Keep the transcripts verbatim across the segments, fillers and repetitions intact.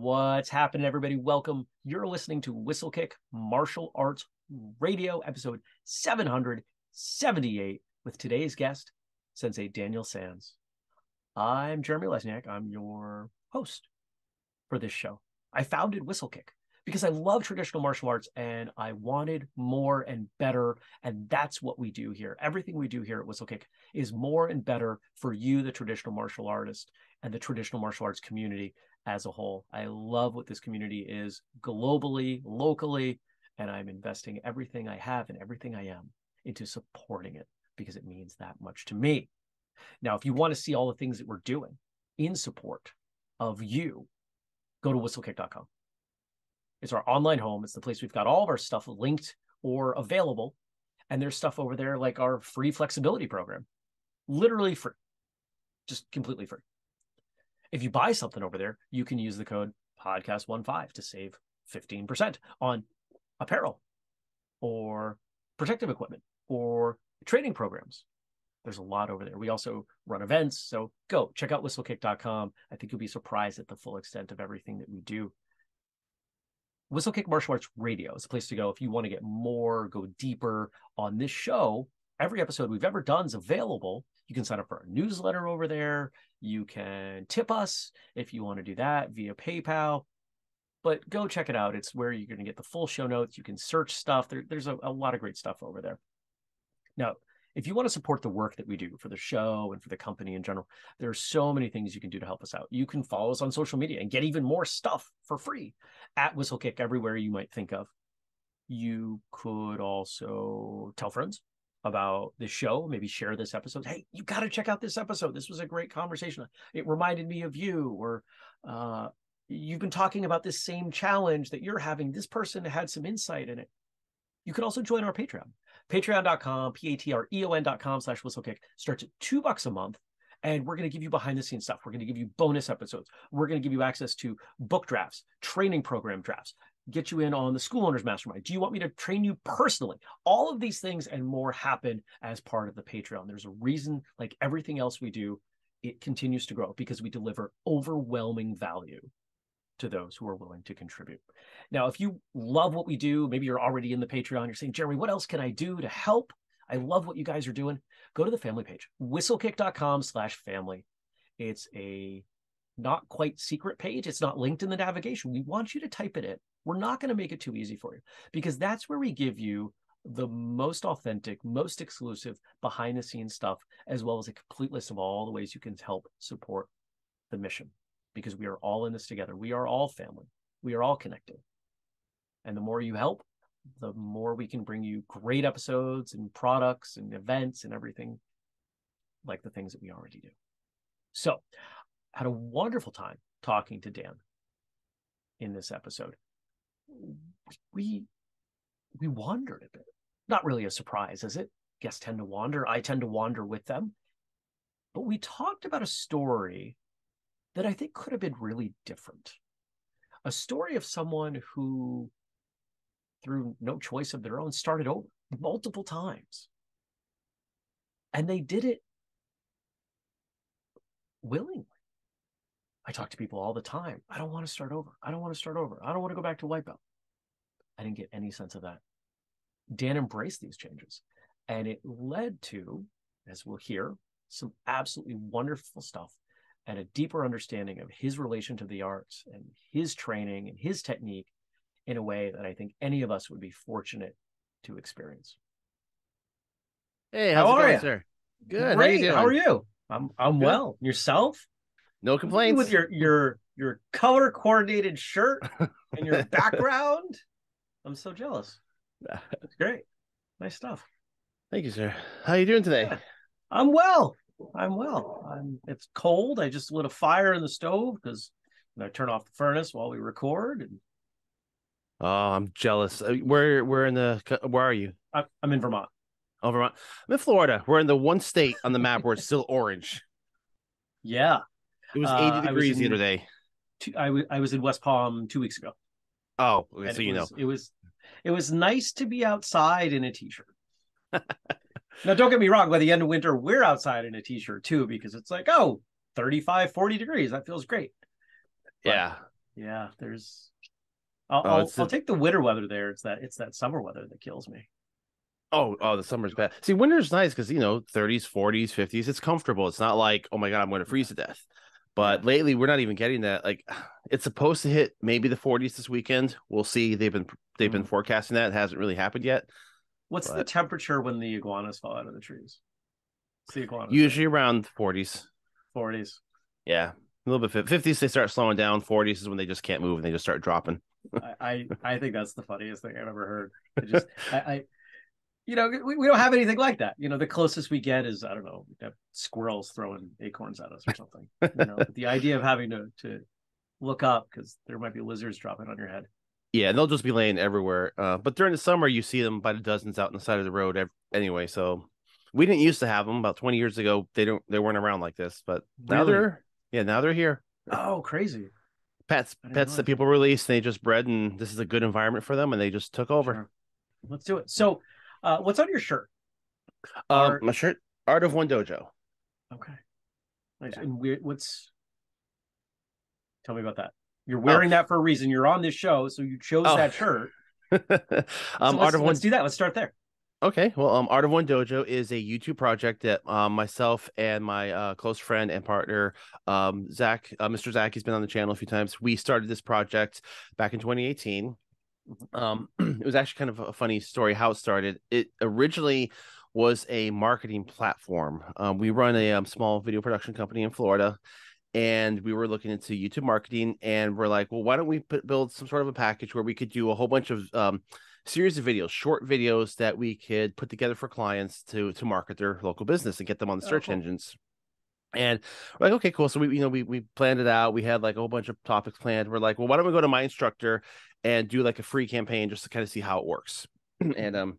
What's happening, everybody? Welcome. You're listening to Whistlekick Martial Arts Radio, episode seven hundred seventy-eight, with today's guest, Sensei Daniel Sanz. I'm Jeremy Lesniak. I'm your host for this show. I founded Whistlekick because I love traditional martial arts and I wanted more and better. And that's what we do here. Everything we do here at Whistlekick is more and better for you, the traditional martial artist, and the traditional martial arts community as a whole. I love what this community is globally, locally, and I'm investing everything I have and everything I am into supporting it because it means that much to me. Now, if you want to see all the things that we're doing in support of you, go to whistlekick dot com. It's our online home. It's the place we've got all of our stuff linked or available. And there's stuff over there like our free flexibility program, literally free, just completely free. If you buy something over there, you can use the code podcast fifteen to save fifteen percent on apparel or protective equipment or training programs. There's a lot over there. We also run events, so go check out whistlekick dot com. I think you'll be surprised at the full extent of everything that we do. Whistlekick Martial Arts Radio is a place to go if you want to get more, go deeper on this show. Every episode we've ever done is available. You can sign up for our newsletter over there. You can tip us if you want to do that via PayPal. But go check it out. It's where you're going to get the full show notes. You can search stuff. There, there's a, a lot of great stuff over there. Now, if you want to support the work that we do for the show and for the company in general, there are so many things you can do to help us out. You can follow us on social media and get even more stuff for free at Whistlekick everywhere you might think of. You could also tell friends about this show, maybe share this episode. Hey, you got to check out this episode. This was a great conversation. It reminded me of you, or uh, you've been talking about this same challenge that you're having. This person had some insight in it. You could also join our Patreon, patreon dot com, P A T R E O N dot com slash whistlekick. Starts at two bucks a month. And we're going to give you behind the scenes stuff. We're going to give you bonus episodes. We're going to give you access to book drafts, training program drafts, get you in on the School Owners Mastermind. Do you want me to train you personally? All of these things and more happen as part of the Patreon. There's a reason, like everything else we do, it continues to grow because we deliver overwhelming value to those who are willing to contribute. Now, if you love what we do, maybe you're already in the Patreon, you're saying, Jeremy, what else can I do to help? I love what you guys are doing. Go to the family page, whistlekick dot com slash family. It's a not quite secret page. It's not linked in the navigation. We want you to type it in. We're not going to make it too easy for you because that's where we give you the most authentic, most exclusive behind the scenes stuff, as well as a complete list of all the ways you can help support the mission, because we are all in this together. We are all family. We are all connected. And the more you help, the more we can bring you great episodes and products and events and everything like the things that we already do. So I had a wonderful time talking to Dan in this episode. We, we wandered a bit. Not really a surprise, is it? Guests tend to wander. I tend to wander with them. But we talked about a story that I think could have been really different. A story of someone who, through no choice of their own, started over multiple times. And they did it willingly. I talk to people all the time. I don't want to start over. I don't want to start over. I don't want to go back to white belt. I didn't get any sense of that. Dan embraced these changes. And it led to, as we'll hear, some absolutely wonderful stuff and a deeper understanding of his relation to the arts and his training and his technique in a way that I think any of us would be fortunate to experience. Hey, how's how it are going, you? Sir? Good. Great. How you doing? How are you? I'm I'm Good. Well. Yourself? No complaints. With your your your color coordinated shirt and your background, I'm so jealous. That's great. Nice stuff. Thank you, sir. How are you doing today? Yeah. I'm well. I'm well. I'm, it's cold. I just lit a fire in the stove because I turn off the furnace while we record. And oh, I'm jealous. Where, where in the, where are you? I'm in Vermont. Oh, Vermont. I'm in Florida. We're in the one state on the map where it's still orange. Yeah. It was eighty uh, degrees was in, the other day. Two, I, w- I was in West Palm two weeks ago. Oh, okay, so you was, know. It was, it was nice to be outside in a t-shirt. Now, don't get me wrong. By the end of winter, we're outside in a t-shirt too, because it's like, oh, thirty-five, forty degrees. That feels great. But, yeah. Yeah, there's. I'll, oh, I'll, I'll take the winter weather there. It's that it's that summer weather that kills me. Oh, oh, the summer's bad. See, winter's nice because, you know, thirties, forties, fifties, it's comfortable. It's not like, oh my God, I'm going to freeze to death. But lately, we're not even getting that. Like, it's supposed to hit maybe the forties this weekend. We'll see. They've been they've been mm. forecasting that. It hasn't really happened yet. What's but... the temperature when the iguanas fall out of the trees? It's the iguanas. Usually right? around forties. forties. Yeah, a little bit. fifties, they start slowing down. forties is when they just can't move and they just start dropping. I, I, I think that's the funniest thing I've ever heard. It just, I, I you know, we, we don't have anything like that. You know, the closest we get is, I don't know, squirrels throwing acorns at us or something. You know, but the idea of having to to look up because there might be lizards dropping on your head. Yeah, they'll just be laying everywhere. Uh, but during the summer, you see them by the dozens out on the side of the road every, anyway. So we didn't used to have them about twenty years ago. They don't, they weren't around like this. But now really? they're, yeah, now they're here. Oh, crazy! Pets, pets that people release, they just bred, and this is a good environment for them, and they just took over. Sure. Let's do it. So. Uh, what's on your shirt? Um, Art... My shirt, Art of One Dojo. Okay. Nice. Yeah. And we're, what's? Tell me about that. You're wearing oh. that for a reason. You're on this show, so you chose oh. that shirt. um, so Art of One. Let's do that. Let's start there. Okay. Well, um, Art of One Dojo is a YouTube project that um, myself and my uh, close friend and partner, um, Zach, uh, Mister Zach, he's been on the channel a few times. We started this project back in twenty eighteen. Um, it was actually kind of a funny story how it started. It originally was a marketing platform. Um, we run a um, small video production company in Florida, and we were looking into YouTube marketing, and we're like, well, why don't we put, build some sort of a package where we could do a whole bunch of um, series of videos, short videos that we could put together for clients to to market their local business and get them on the search oh, cool. engines. And we're like, okay, cool. So we, you know, we we planned it out. We had like a whole bunch of topics planned. We're like, well, why don't we go to my instructor and do like a free campaign just to kind of see how it works? And um,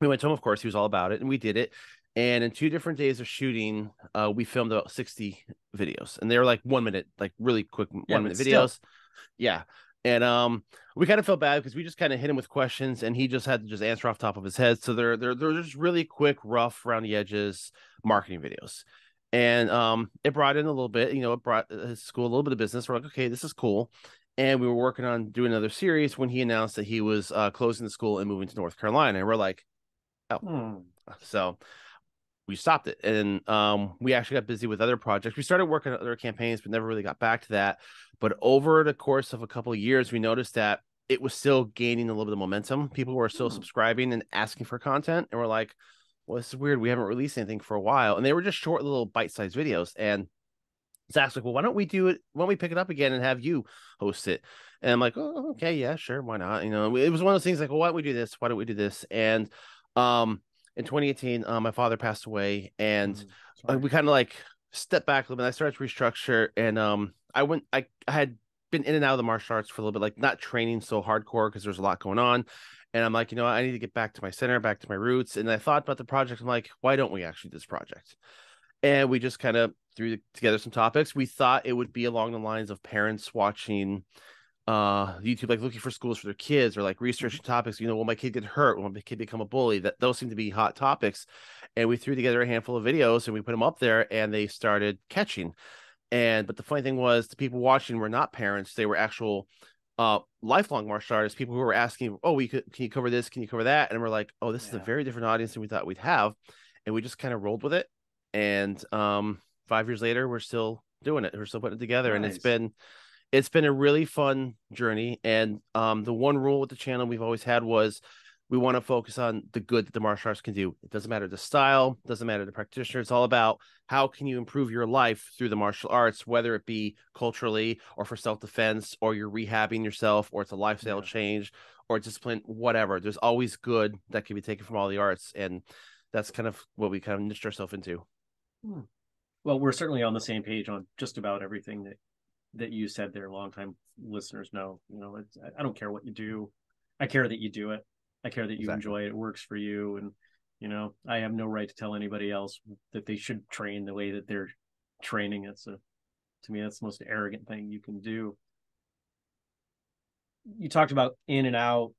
we went to him. Of course, he was all about it, and we did it. And in two different days of shooting, uh, we filmed about sixty videos, and they were like one minute, like really quick yeah, one minute videos. Still. Yeah. And um, we kind of felt bad because we just kind of hit him with questions, and he just had to just answer off the top of his head. So they're they're they're just really quick, rough, around the edges marketing videos. And um, it brought in a little bit, you know, it brought his school a little bit of business. We're like, okay, this is cool. And we were working on doing another series when he announced that he was uh, closing the school and moving to North Carolina. And we're like, oh, hmm. So we stopped it. And um, we actually got busy with other projects. We started working on other campaigns, but never really got back to that. But over the course of a couple of years, we noticed that it was still gaining a little bit of momentum. People were still hmm. subscribing and asking for content. And we're like, well, this is weird. We haven't released anything for a while. And they were just short little bite-sized videos. And Zach's like, well, why don't we do it? Why don't we pick it up again and have you host it? And I'm like, oh, okay, yeah, sure. Why not? You know, it was one of those things like, well, why don't we do this? Why don't we do this? And um, in twenty eighteen, uh, my father passed away, and mm, uh, we kind of like stepped back a little bit. I started to restructure, and um, I went, I, I had been in and out of the martial arts for a little bit, like not training so hardcore because there's a lot going on. And I'm like, you know, I need to get back to my center, back to my roots. And I thought about the project. I'm like, why don't we actually do this project? And we just kind of threw together some topics. We thought it would be along the lines of parents watching uh, YouTube, like looking for schools for their kids, or like researching mm-hmm. topics. You know, will my kid get hurt? Will my kid become a bully? That those seem to be hot topics. And we threw together a handful of videos, and we put them up there, and they started catching. And but the funny thing was, the people watching were not parents; they were actual uh lifelong martial artists, people who were asking, oh, we could can you cover this, can you cover that? And we're like, oh, this yeah. is a very different audience than we thought we'd have. And we just kind of rolled with it, and um five years later we're still doing it, we're still putting it together. Nice. And it's been it's been a really fun journey. And um the one rule with the channel we've always had was we want to focus on the good that the martial arts can do. It doesn't matter the style, doesn't matter the practitioner. It's all about how can you improve your life through the martial arts, whether it be culturally or for self-defense, or you're rehabbing yourself, or it's a lifestyle yeah. change, or discipline, whatever. There's always good that can be taken from all the arts. And that's kind of what we kind of niched ourselves into. Well, we're certainly on the same page on just about everything that, that you said there. Longtime listeners know, you know, it's, I don't care what you do. I care that you do it. I care that you exactly. enjoy it. It works for you. And, you know, I have no right to tell anybody else that they should train the way that they're training. It's a, to me, that's the most arrogant thing you can do. You talked about in and out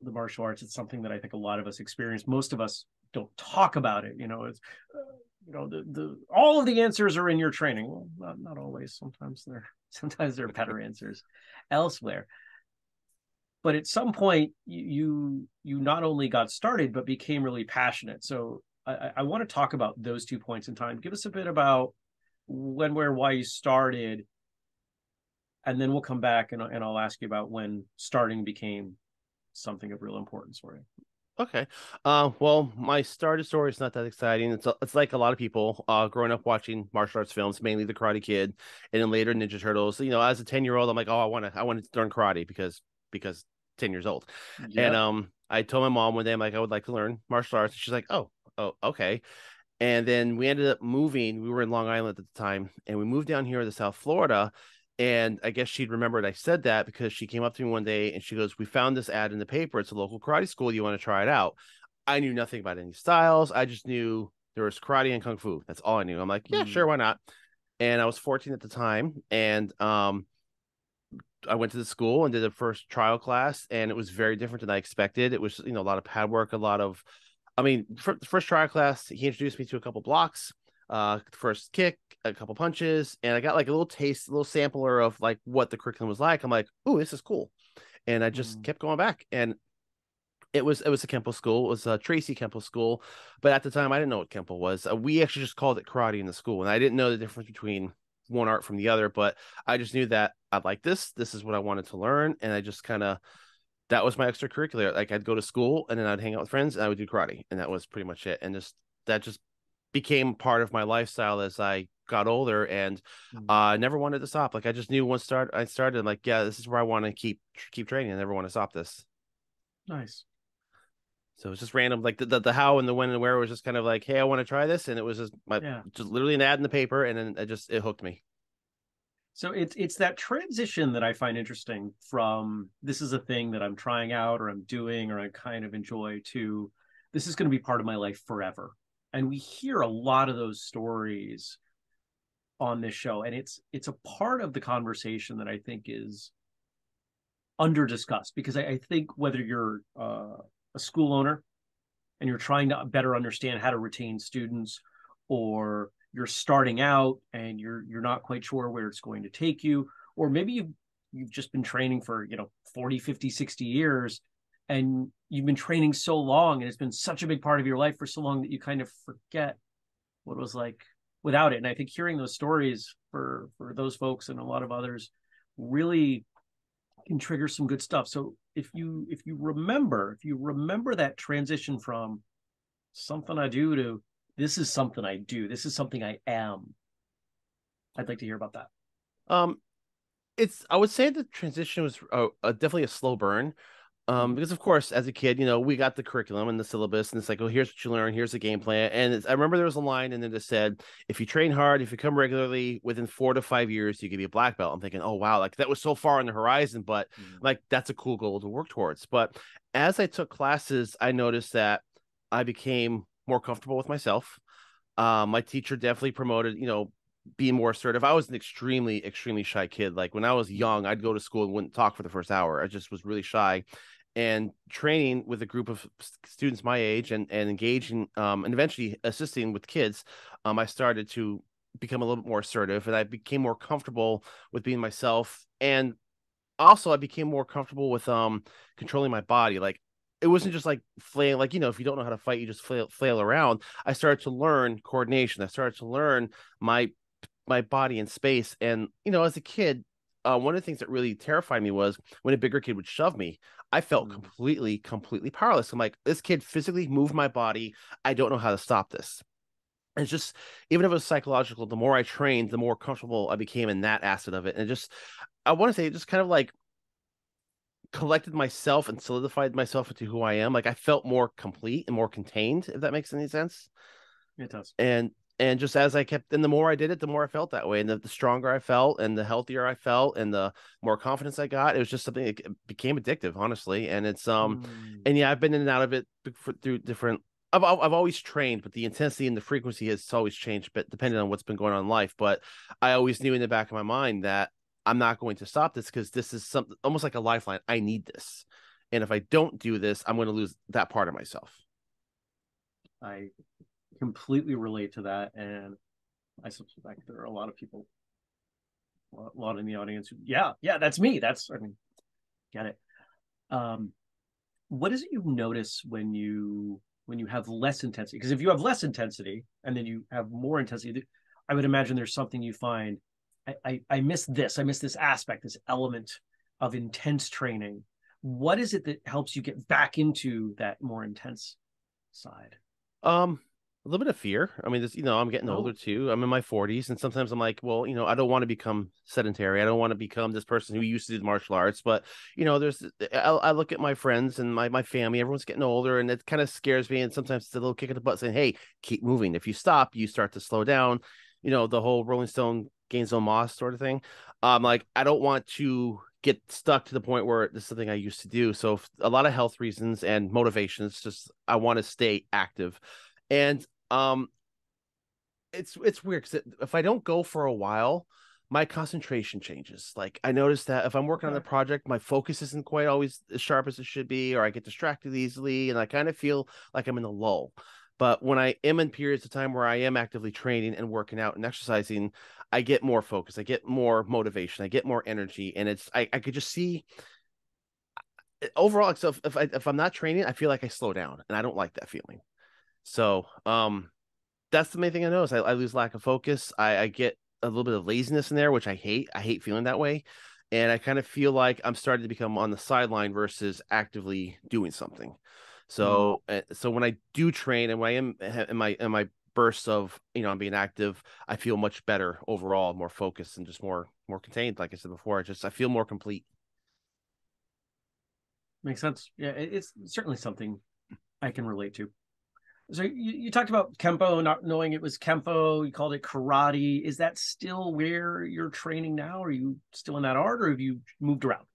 the martial arts. It's something that I think a lot of us experience. Most of us don't talk about it. You know, it's, uh, you know, the the all of the answers are in your training. Well, not, not always. Sometimes they're sometimes there are better answers elsewhere. But at some point, you you not only got started, but became really passionate. So I, I want to talk about those two points in time. Give us a bit about when, where, why you started, and then we'll come back and, and I'll ask you about when starting became something of real importance for you. Okay. Uh, well, my started story is not that exciting. It's it's like a lot of people uh, growing up watching martial arts films, mainly The Karate Kid, and then later Ninja Turtles. You know, as a ten-year-old, I'm like, oh, I want to I want to learn karate because because ten years old. Yeah. And um, I told my mom one day, I'm like, I would like to learn martial arts. And she's like, oh, oh, okay. And then we ended up moving. We were in Long Island at the time, and we moved down here to South Florida. And I guess she'd remembered I said that because she came up to me one day and she goes, we found this ad in the paper. It's a local karate school. You want to try it out? I knew nothing about any styles. I just knew there was karate and kung fu. That's all I knew. I'm like, yeah, mm-hmm. sure. Why not? And I was fourteen at the time. And um, I went to the school and did the first trial class. And it was very different than I expected. It was, you know, a lot of pad work, a lot of, I mean, for the first trial class, he introduced me to a couple blocks. Uh, first kick, a couple punches, and I got like a little taste, a little sampler of like what the curriculum was like. I'm like, oh, this is cool, and I just mm. kept going back. And it was it was a Kempo school. It was a Tracy Kempo school, but at the time I didn't know what Kempo was. Uh, we actually just called it karate in the school, and I didn't know the difference between one art from the other. But I just knew that I like this. This is what I wanted to learn, and I just kind of that was my extracurricular. Like I'd go to school, and then I'd hang out with friends, and I would do karate, and that was pretty much it. And just that just became part of my lifestyle as I got older, and I uh, never wanted to stop. Like I just knew once start I started, I'm like, yeah, this is where I want to keep keep training. I never want to stop this. Nice. So it's just random, like the, the the how and the when and where was just kind of like, hey, I want to try this, and it was just my yeah. just literally an ad in the paper, and then it just it hooked me. So it's it's that transition that I find interesting from this is a thing that I'm trying out or I'm doing or I kind of enjoy to this is going to be part of my life forever. And we hear a lot of those stories on this show. And it's it's a part of the conversation that I think is under-discussed. Because I, I think whether you're uh, a school owner and you're trying to better understand how to retain students, or you're starting out and you're you're not quite sure where it's going to take you, or maybe you've, you've just been training for, you know, forty, fifty, sixty years, and you've been training so long and it's been such a big part of your life for so long that you kind of forget what it was like without it. And I think hearing those stories for, for those folks and a lot of others really can trigger some good stuff. So if you, if you remember, if you remember that transition from something I do to this is something I do, this is something I am, I'd like to hear about that. Um, it's, I would say the transition was uh, uh, definitely a slow burn. Um, because, of course, as a kid, you know, we got the curriculum and the syllabus, and it's like, oh, here's what you learn, here's the game plan. And it's, I remember there was a line, and then it said, if you train hard, if you come regularly, within four to five years, you could be a black belt. I'm thinking, oh, wow, like that was so far on the horizon, but mm-hmm. like that's a cool goal to work towards. But as I took classes, I noticed that I became more comfortable with myself. Um, my teacher definitely promoted, you know, be more assertive. I was an extremely, extremely shy kid. Like when I was young, I'd go to school and wouldn't talk for the first hour. I just was really shy. And training with a group of students my age and, and engaging um, and eventually assisting with kids, um, I started to become a little bit more assertive, and I became more comfortable with being myself. And also I became more comfortable with um, controlling my body. Like it wasn't just like flail, like, you know, if you don't know how to fight, you just flail, flail around. I started to learn coordination. I started to learn my, my body in space. And, you know, as a kid, Uh, one of the things that really terrified me was when a bigger kid would shove me, I felt mm. completely, completely powerless. I'm like, this kid physically moved my body. I don't know how to stop this. And it's just, even if it was psychological, the more I trained, the more comfortable I became in that aspect of it. And it just, I want to say it just kind of like collected myself and solidified myself into who I am. Like I felt more complete and more contained, if that makes any sense. It does. And And just as I kept, and the more I did it, the more I felt that way. And the, the stronger I felt, and the healthier I felt, and the more confidence I got. It was just something that became addictive, honestly. And it's, um, mm. and yeah, I've been in and out of it for, through different, I've, I've always trained, but the intensity and the frequency has always changed, but depending on what's been going on in life. But I always knew in the back of my mind that I'm not going to stop this, because this is something almost like a lifeline. I need this. And if I don't do this, I'm going to lose that part of myself. I completely relate to that, and I suspect there are a lot of people, a lot in the audience who, yeah, yeah, that's me. That's, I mean, get it. Um, what is it you notice when you when you have less intensity? Because if you have less intensity and then you have more intensity, I would imagine there's something you find. I I, I miss this. I miss this aspect, this element of intense training. What is it that helps you get back into that more intense side? Um, a little bit of fear. I mean, this, you know, I'm getting oh. older too. I'm in my forties, and sometimes I'm like, well, you know, I don't want to become sedentary. I don't want to become this person who used to do martial arts. But, you know, there's, I, I look at my friends and my, my family, everyone's getting older, and it kind of scares me. And sometimes it's a little kick in the butt saying, hey, keep moving. If you stop, you start to slow down, you know, the whole Rolling Stone, Gainesville Moss sort of thing. Um, like, I don't want to get stuck to the point where this is something I used to do. So a lot of health reasons and motivations, just, I want to stay active. And um, it's, it's weird, because it, if I don't go for a while, my concentration changes. Like, I noticed that if I'm working on a project, my focus isn't quite always as sharp as it should be, or I get distracted easily, and I kind of feel like I'm in a lull. But when I am in periods of time where I am actively training and working out and exercising, I get more focus, I get more motivation, I get more energy. And it's, I, I could just see overall, so if, if, I, if I'm not training, I feel like I slow down, and I don't like that feeling. So um, that's the main thing I notice. I, I lose lack of focus. I, I get a little bit of laziness in there, which I hate. I hate feeling that way. And I kind of feel like I'm starting to become on the sideline versus actively doing something. So, so when I do train, and when I am in my, in my bursts of, you know, I'm being active, I feel much better overall, more focused, and just more, more contained. Like I said before, I just, I feel more complete. Makes sense. Yeah. It's certainly something I can relate to. So you, you talked about Kempo, not knowing it was Kempo, you called it karate. Is that still where you're training now? Are you still in that art, or have you moved around?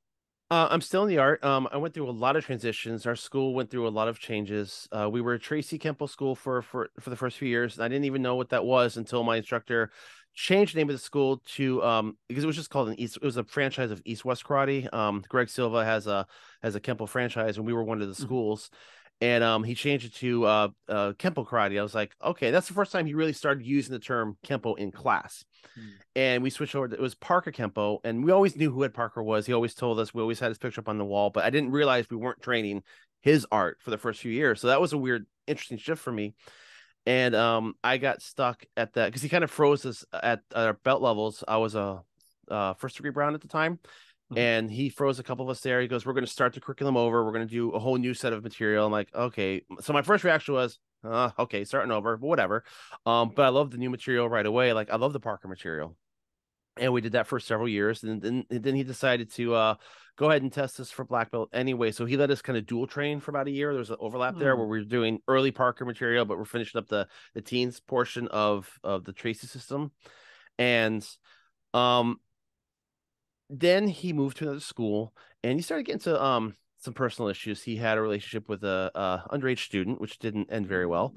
Uh, I'm still in the art. Um, I went through a lot of transitions. Our school went through a lot of changes. Uh, we were a Tracy Kempo school for, for, for the first few years. And I didn't even know what that was until my instructor changed the name of the school to, um, because it was just called an East, it was a franchise of East West Karate. Um, Greg Silva has a, has a Kempo franchise, and we were one of the schools. And um, he changed it to uh, uh, Kempo Karate. I was like, okay, that's the first time he really started using the term Kempo in class. Mm. And we switched over. It was Parker Kempo. And we always knew who Ed Parker was. He always told us. We always had his picture up on the wall. But I didn't realize we weren't training his art for the first few years. So that was a weird, interesting shift for me. And um, I got stuck at that, because he kind of froze us at, at our belt levels. I was a uh, first-degree brown at the time. And he froze a couple of us there. He goes, we're going to start the curriculum over. We're going to do a whole new set of material. I'm like, okay. So my first reaction was, uh, okay, starting over, but whatever. Um, but I love the new material right away. Like, I love the Parker material. And we did that for several years. And then, and then he decided to uh, go ahead and test us for black belt anyway. So he let us kind of dual train for about a year. There was an overlap there where we were doing early Parker material, but we're finishing up the, the teens portion of, of the Tracy system. And um. Then he moved to another school, and he started getting to um, some personal issues. He had a relationship with a, a underage student, which didn't end very well.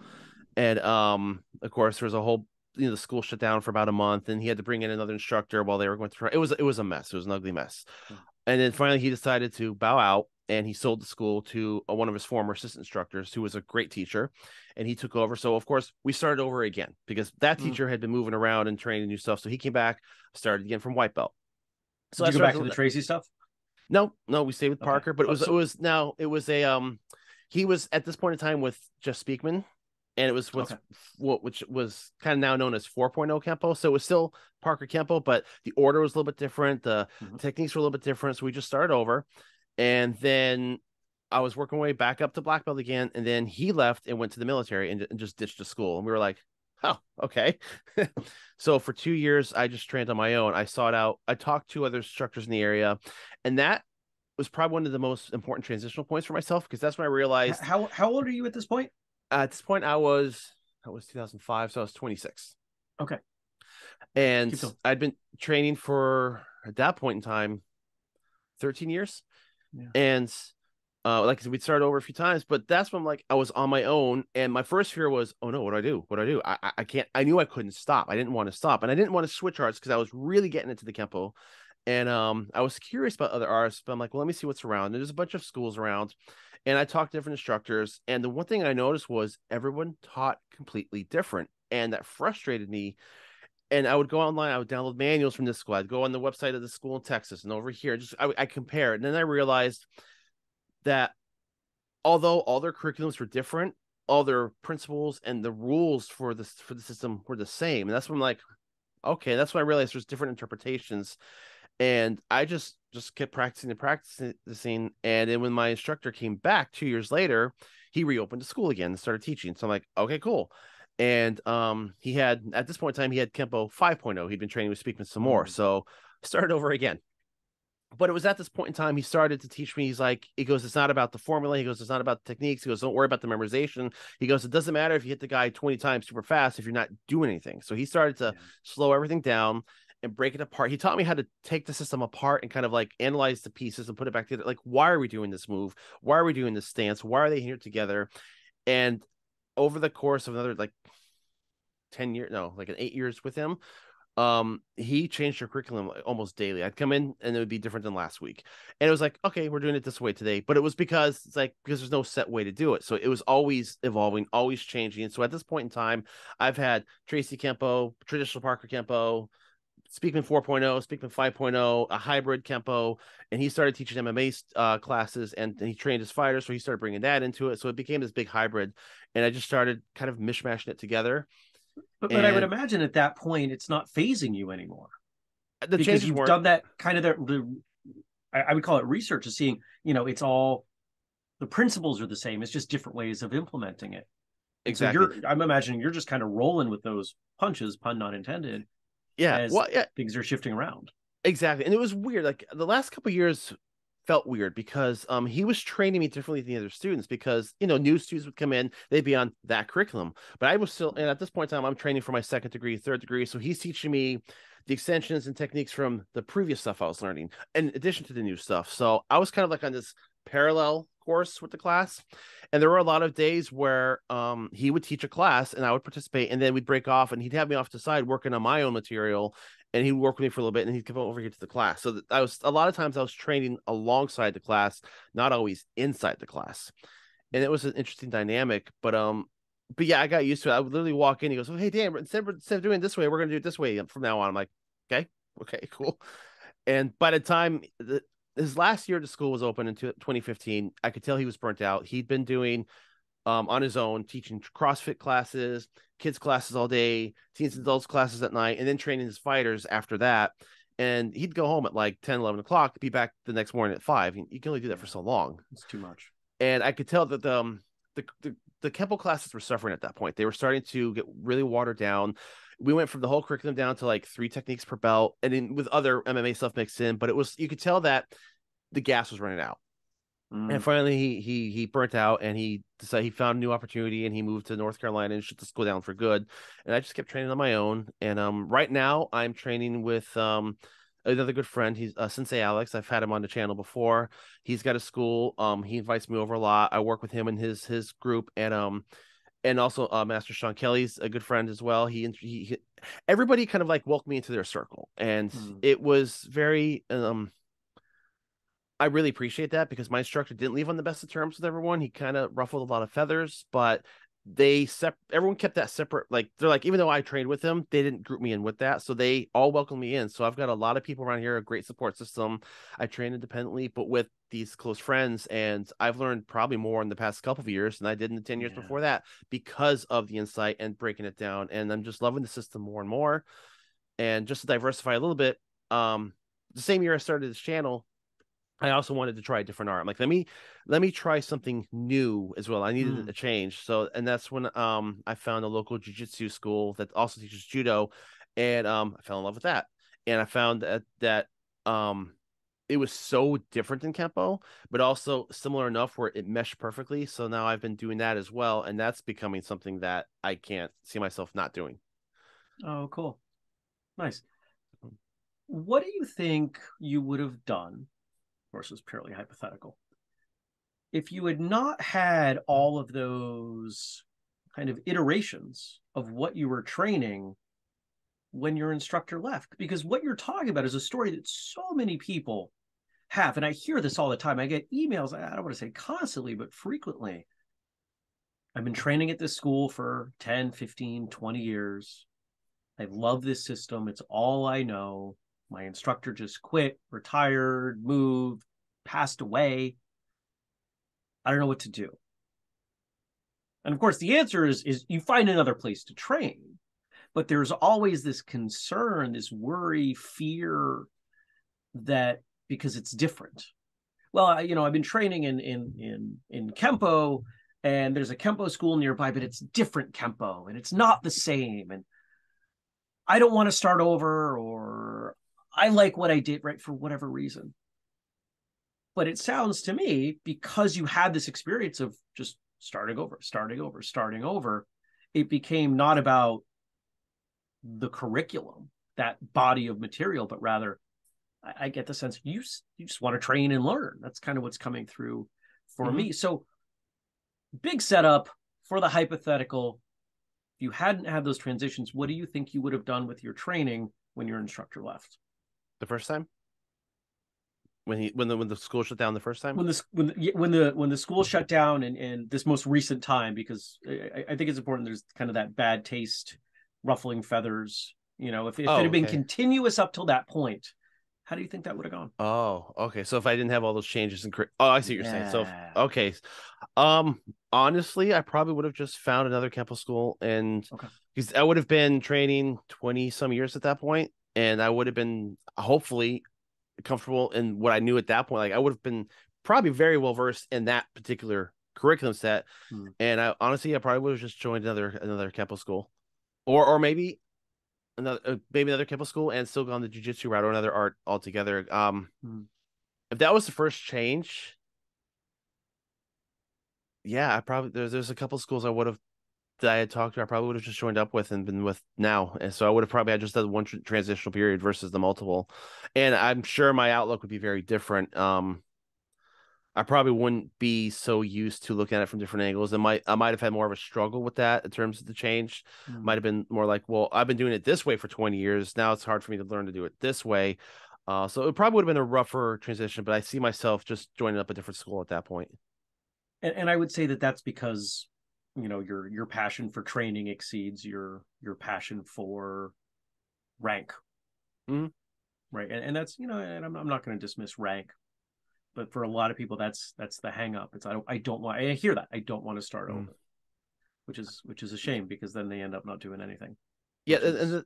And um, of course, there was a whole, you know, the school shut down for about a month, and he had to bring in another instructor while they were going through. It was, it was a mess. It was an ugly mess. Mm-hmm. And then finally he decided to bow out, and he sold the school to uh, one of his former assistant instructors, who was a great teacher, and he took over. So of course we started over again, because that teacher mm-hmm. had been moving around and training new stuff. So he came back, started again from white belt. So did you go back to the Tracy stuff? No, no, we stayed with Parker, okay. But it was, oh, so... it was now, it was a, um, he was at this point in time with Jeff Speakman, and it was what's, okay. what, which was kind of now known as four point oh Kempo. So it was still Parker Kempo, but the order was a little bit different. The mm-hmm. techniques were a little bit different. So we just started over. And then I was working my way back up to black belt again. And then he left and went to the military, and, and just ditched the school. And we were like, oh, okay. So for two years, I just trained on my own. I sought out, I talked to other instructors in the area. And that was probably one of the most important transitional points for myself, because that's when I realized. How how old are you at this point? Uh, at this point, I was, that was two thousand five. So I was twenty-six. Okay. And I'd been training for, at that point in time, thirteen years. Yeah. And Uh, like we'd start over a few times, but that's when I'm like, I was on my own. And my first fear was, oh no, what do I do? What do I do? I, I, I can't, I knew I couldn't stop. I didn't want to stop. And I didn't want to switch arts, because I was really getting into the Kempo. And um, I was curious about other artists, but I'm like, well, let me see what's around. And there's a bunch of schools around. And I talked to different instructors. And the one thing I noticed was everyone taught completely different. And that frustrated me. And I would go online. I would download manuals from this school. I'd go on the website of the school in Texas and over here. Just I, I compare it. And then I realized that although all their curriculums were different, all their principles and the rules for this for the system were the same. And that's when I'm like, okay, that's when I realized there's different interpretations. And I just just kept practicing and practicing. And then when my instructor came back two years later, he reopened the school again and started teaching. So I'm like, okay, cool. And um, he had, at this point in time, he had Kempo five point oh. He'd been training with Speakman some more. So started over again. But it was at this point in time, he started to teach me. He's like, he goes, it's not about the formula. He goes, it's not about the techniques. He goes, don't worry about the memorization. He goes, it doesn't matter if you hit the guy twenty times super fast if you're not doing anything. So he started to yeah. slow everything down and break it apart. He taught me how to take the system apart and kind of like analyze the pieces and put it back together. Like, why are we doing this move? Why are we doing this stance? Why are they here together? And over the course of another like ten years, no, like an eight years with him, um, he changed your curriculum almost daily. I'd come in and it would be different than last week. And it was like, okay, we're doing it this way today. But it was because it's like, because there's no set way to do it. So it was always evolving, always changing. And so at this point in time, I've had Tracy Kempo, traditional Parker Kempo, Speakman four point oh, Speakman five point oh, a hybrid Kempo, and he started teaching M M A uh, classes, and, and he trained his fighters, so he started bringing that into it, so it became this big hybrid, and I just started kind of mishmashing it together. But, and... but I would imagine at that point, it's not phasing you anymore. The because you've weren't... done that kind of, the, the, I would call it research, is seeing, you know, it's all, the principles are the same, it's just different ways of implementing it. Exactly. So you're, I'm imagining you're just kind of rolling with those punches, pun not intended. Yeah, well, yeah, things are shifting around. Exactly. And it was weird. Like the last couple of years felt weird because um, he was training me differently than the other students because, you know, new students would come in, they'd be on that curriculum. But I was still, and at this point in time, I'm training for my second degree, third degree. So he's teaching me the extensions and techniques from the previous stuff I was learning in addition to the new stuff. So I was kind of like on this parallel course with the class. And there were a lot of days where um, he would teach a class and I would participate, and then we'd break off and he'd have me off to the side working on my own material, and he'd work with me for a little bit and he'd come over here to the class. So that I was, a lot of times I was training alongside the class, not always inside the class. And it was an interesting dynamic, but, um, but yeah, I got used to it. I would literally walk in, he goes, oh, hey, Dan, instead of, instead of doing it this way, we're going to do it this way from now on. I'm like, okay, okay, cool. And by the time the, his last year the school was open in twenty fifteen, I could tell he was burnt out. He'd been doing um, on his own, teaching CrossFit classes, kids classes all day, teens and adults classes at night, and then training his fighters after that. And he'd go home at like ten, eleven o'clock, be back the next morning at five. You can only do that for so long. It's too much. And I could tell that the, um, the, the, the Kempo classes were suffering at that point. They were starting to get really watered down. We went from the whole curriculum down to like three techniques per belt, and then with other M M A stuff mixed in, but it was, you could tell that the gas was running out. Mm. And finally he, he, he burnt out, and he decided he found a new opportunity, and he moved to North Carolina and shut the school down for good. And I just kept training on my own. And, um, right now I'm training with, um, another good friend. He's uh, Sensei Alex. I've had him on the channel before. He's got a school. Um, he invites me over a lot. I work with him and his, his group, and, um, And also uh, Master Sean Kelly's a good friend as well. He, he, he everybody kind of like welcomed me into their circle. And mm. it was very, um, I really appreciate that, because my instructor didn't leave on the best of terms with everyone. He kind of ruffled a lot of feathers, but they sep everyone kept that separate. Like they're like, even though I trained with them, they didn't group me in with that. So they all welcomed me in. So I've got a lot of people around here, a great support system. I train independently, but with these close friends, and I've learned probably more in the past couple of years than I did in the ten years yeah. before that, because of the insight and breaking it down. And I'm just loving the system more and more. And just to diversify a little bit, um, the same year I started this channel, I also wanted to try a different art. I'm like, let me, let me try something new as well. I needed mm. a change. So, and that's when um, I found a local jiu-jitsu school that also teaches judo. And um, I fell in love with that. And I found that, that um, it was so different than Kempo, but also similar enough where it meshed perfectly. So now I've been doing that as well. And that's becoming something that I can't see myself not doing. Oh, cool. Nice. What do you think you would have done? Of course, it's purely hypothetical. If you had not had all of those kind of iterations of what you were training, when your instructor left, because what you're talking about is a story that so many people have. And I hear this all the time. I get emails, I don't want to say constantly, but frequently. I've been training at this school for ten, fifteen, twenty years. I love this system. It's all I know. My instructor just quit, retired, moved, passed away. I don't know what to do. And of course, the answer is, is you find another place to train. But there's always this concern, this worry, fear that because it's different. Well, you know, I've been training in in in in Kempo, and there's a Kempo school nearby, but it's different Kempo, and it's not the same. And I don't want to start over, or I like what I did, right, for whatever reason. But it sounds to me, because you had this experience of just starting over, starting over, starting over, it became not about the curriculum, that body of material, but rather, I, I get the sense you, you just want to train and learn. That's kind of what's coming through for mm-hmm. me. So big setup for the hypothetical. If you hadn't had those transitions, what do you think you would have done with your training when your instructor left? The first time, when he when the when the school shut down the first time, when the when the when the, when the school shut down, and and this most recent time, because I, I think it's important. There's kind of that bad taste, ruffling feathers. You know, if, if oh, it had been okay. continuous up till that point, how do you think that would have gone? Oh, okay. So if I didn't have all those changes and oh, I see what you're yeah. saying. So okay, um. Honestly, I probably would have just found another Kempo school, and because okay. I would have been training twenty some years at that point, and I would have been hopefully comfortable in what I knew at that point. Like I would have been probably very well versed in that particular curriculum set, mm. and I honestly, I probably would have just joined another another Kempo school, or or maybe another maybe another Kempo school and still gone the jiu-jitsu route or another art altogether. Um, mm. If that was the first change. Yeah, I probably there's there's a couple schools I would have that I had talked to. I probably would have just joined up with and been with now, and so I would have probably had just done one tr transitional period versus the multiple, and I'm sure my outlook would be very different. Um, I probably wouldn't be so used to looking at it from different angles. And might I might have had more of a struggle with that in terms of the change. Mm-hmm. Might have been more like, well, I've been doing it this way for twenty years. Now it's hard for me to learn to do it this way. Uh, so it probably would have been a rougher transition. But I see myself just joining up a different school at that point. And, and I would say that that's because, you know, your your passion for training exceeds your your passion for rank, mm-hmm. right? And, and that's, you know, and I'm, I'm not going to dismiss rank, but for a lot of people, that's that's the hang up. It's I don't I don't want I hear that I don't want to start mm-hmm. over, which is which is a shame, because then they end up not doing anything. Yeah, is... and the,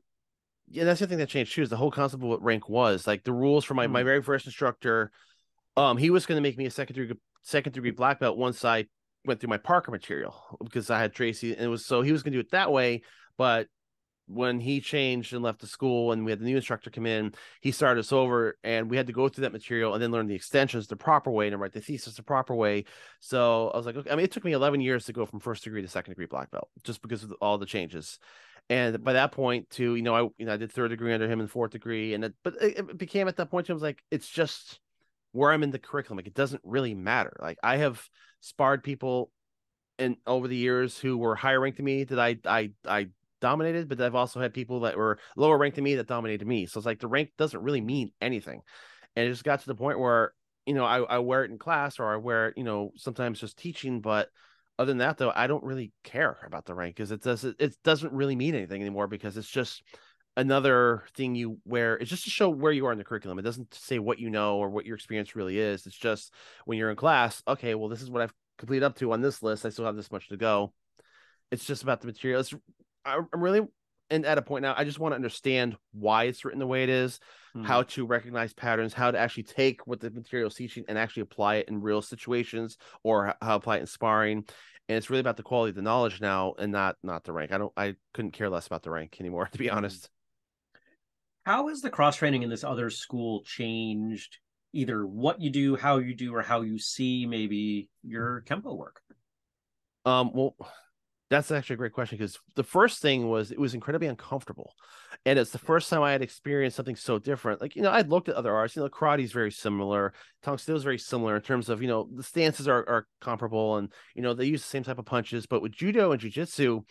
yeah, that's the thing that changed too, is the whole concept of what rank was. Like the rules for my mm-hmm. my very first instructor, um, he was going to make me a secondary. second degree black belt once I went through my Parker material, because I had Tracy, and it was so he was gonna do it that way. But when he changed and left the school and we had the new instructor come in, he started us over, and we had to go through that material and then learn the extensions the proper way and write the thesis the proper way. So I was like, okay, I mean, it took me eleven years to go from first degree to second degree black belt just because of all the changes. And by that point too, you know, I, you know, I did third degree under him and fourth degree. And it, but it, it became at that point too, I was like, it's just where I'm in the curriculum, like it doesn't really matter. Like I have sparred people and over the years who were higher ranked than me that I I I dominated, but I've also had people that were lower ranked than me that dominated me. So it's like the rank doesn't really mean anything. And it just got to the point where, you know, I, I wear it in class, or I wear it, you know, sometimes just teaching. But other than that though, I don't really care about the rank, because it doesn't it doesn't really mean anything anymore, because it's just another thing you wear. It's just to show where you are in the curriculum. It doesn't say what you know or what your experience really is. It's just when you're in class, okay, well, this is what I've completed up to on this list. I still have this much to go. It's just about the material. It's, I'm really and at a point now, I just want to understand why it's written the way it is, mm-hmm. how to recognize patterns, how to actually take what the material is teaching and actually apply it in real situations, or how to apply it in sparring. And it's really about the quality of the knowledge now, and not not the rank. I don't I couldn't care less about the rank anymore, to be honest. How has the cross-training in this other school changed either what you do, how you do, or how you see maybe your Kempo work? Um, well, that's actually a great question, because the first thing was it was incredibly uncomfortable. And it's the first time I had experienced something so different. Like, you know, I'd looked at other arts. You know, karate is very similar. Tong Steel is very similar in terms of, you know, the stances are, are comparable. And, you know, they use the same type of punches. But with judo and jiu-jitsu,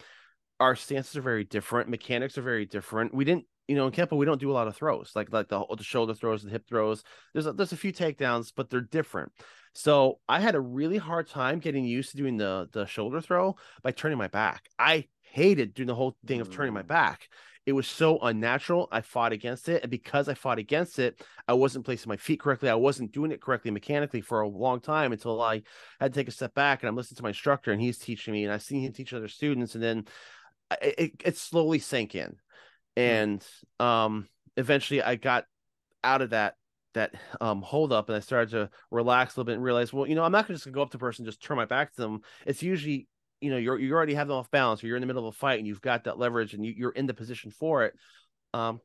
our stances are very different. Mechanics are very different. We didn't you know, in Kempo, we don't do a lot of throws, like like the, the shoulder throws, the hip throws. There's a, there's a few takedowns, but they're different. So I had a really hard time getting used to doing the, the shoulder throw by turning my back. I hated doing the whole thing of turning my back. It was so unnatural. I fought against it. And because I fought against it, I wasn't placing my feet correctly. I wasn't doing it correctly mechanically for a long time until I had to take a step back, and I'm listening to my instructor and he's teaching me, and I've seen him teach other students. And then it, it, it slowly sank in. And um, eventually I got out of that, that um, hold up, and I started to relax a little bit and realize, well, you know, I'm not going to just go up to the person, just turn my back to them. It's usually, you know, you're, you already have them off balance, or you're in the middle of a fight and you've got that leverage and you, you're in the position for it. Um,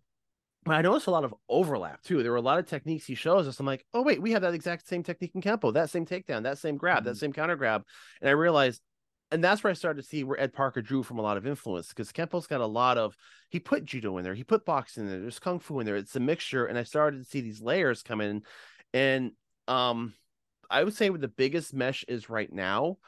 but I noticed a lot of overlap too. There were a lot of techniques he shows us. I'm like, oh wait, we have that exact same technique in Kempo, that same takedown, that same grab, mm-hmm. that same counter grab. And I realized, and that's where I started to see where Ed Parker drew from a lot of influence, because Kempo's got a lot of, he put judo in there, he put boxing in there, there's kung fu in there. It's a mixture. And I started to see these layers come in. And um, I would say where the biggest mesh is right now,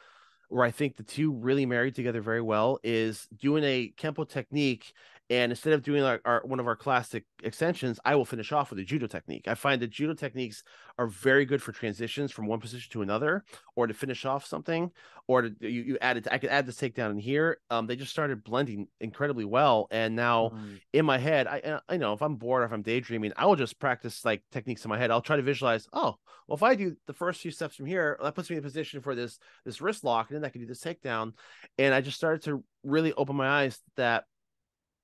where I think the two really married together very well, is doing a Kempo technique. And instead of doing our, our one of our classic extensions, I will finish off with a judo technique. I find that judo techniques are very good for transitions from one position to another, or to finish off something, or to, you, you add it. I could add this takedown in here. Um, they just started blending incredibly well. And now mm. in my head, I, I know if I'm bored or if I'm daydreaming, I will just practice like techniques in my head. I'll try to visualize, oh, well, if I do the first few steps from here, that puts me in a position for this, this wrist lock, and then I can do this takedown. And I just started to really open my eyes that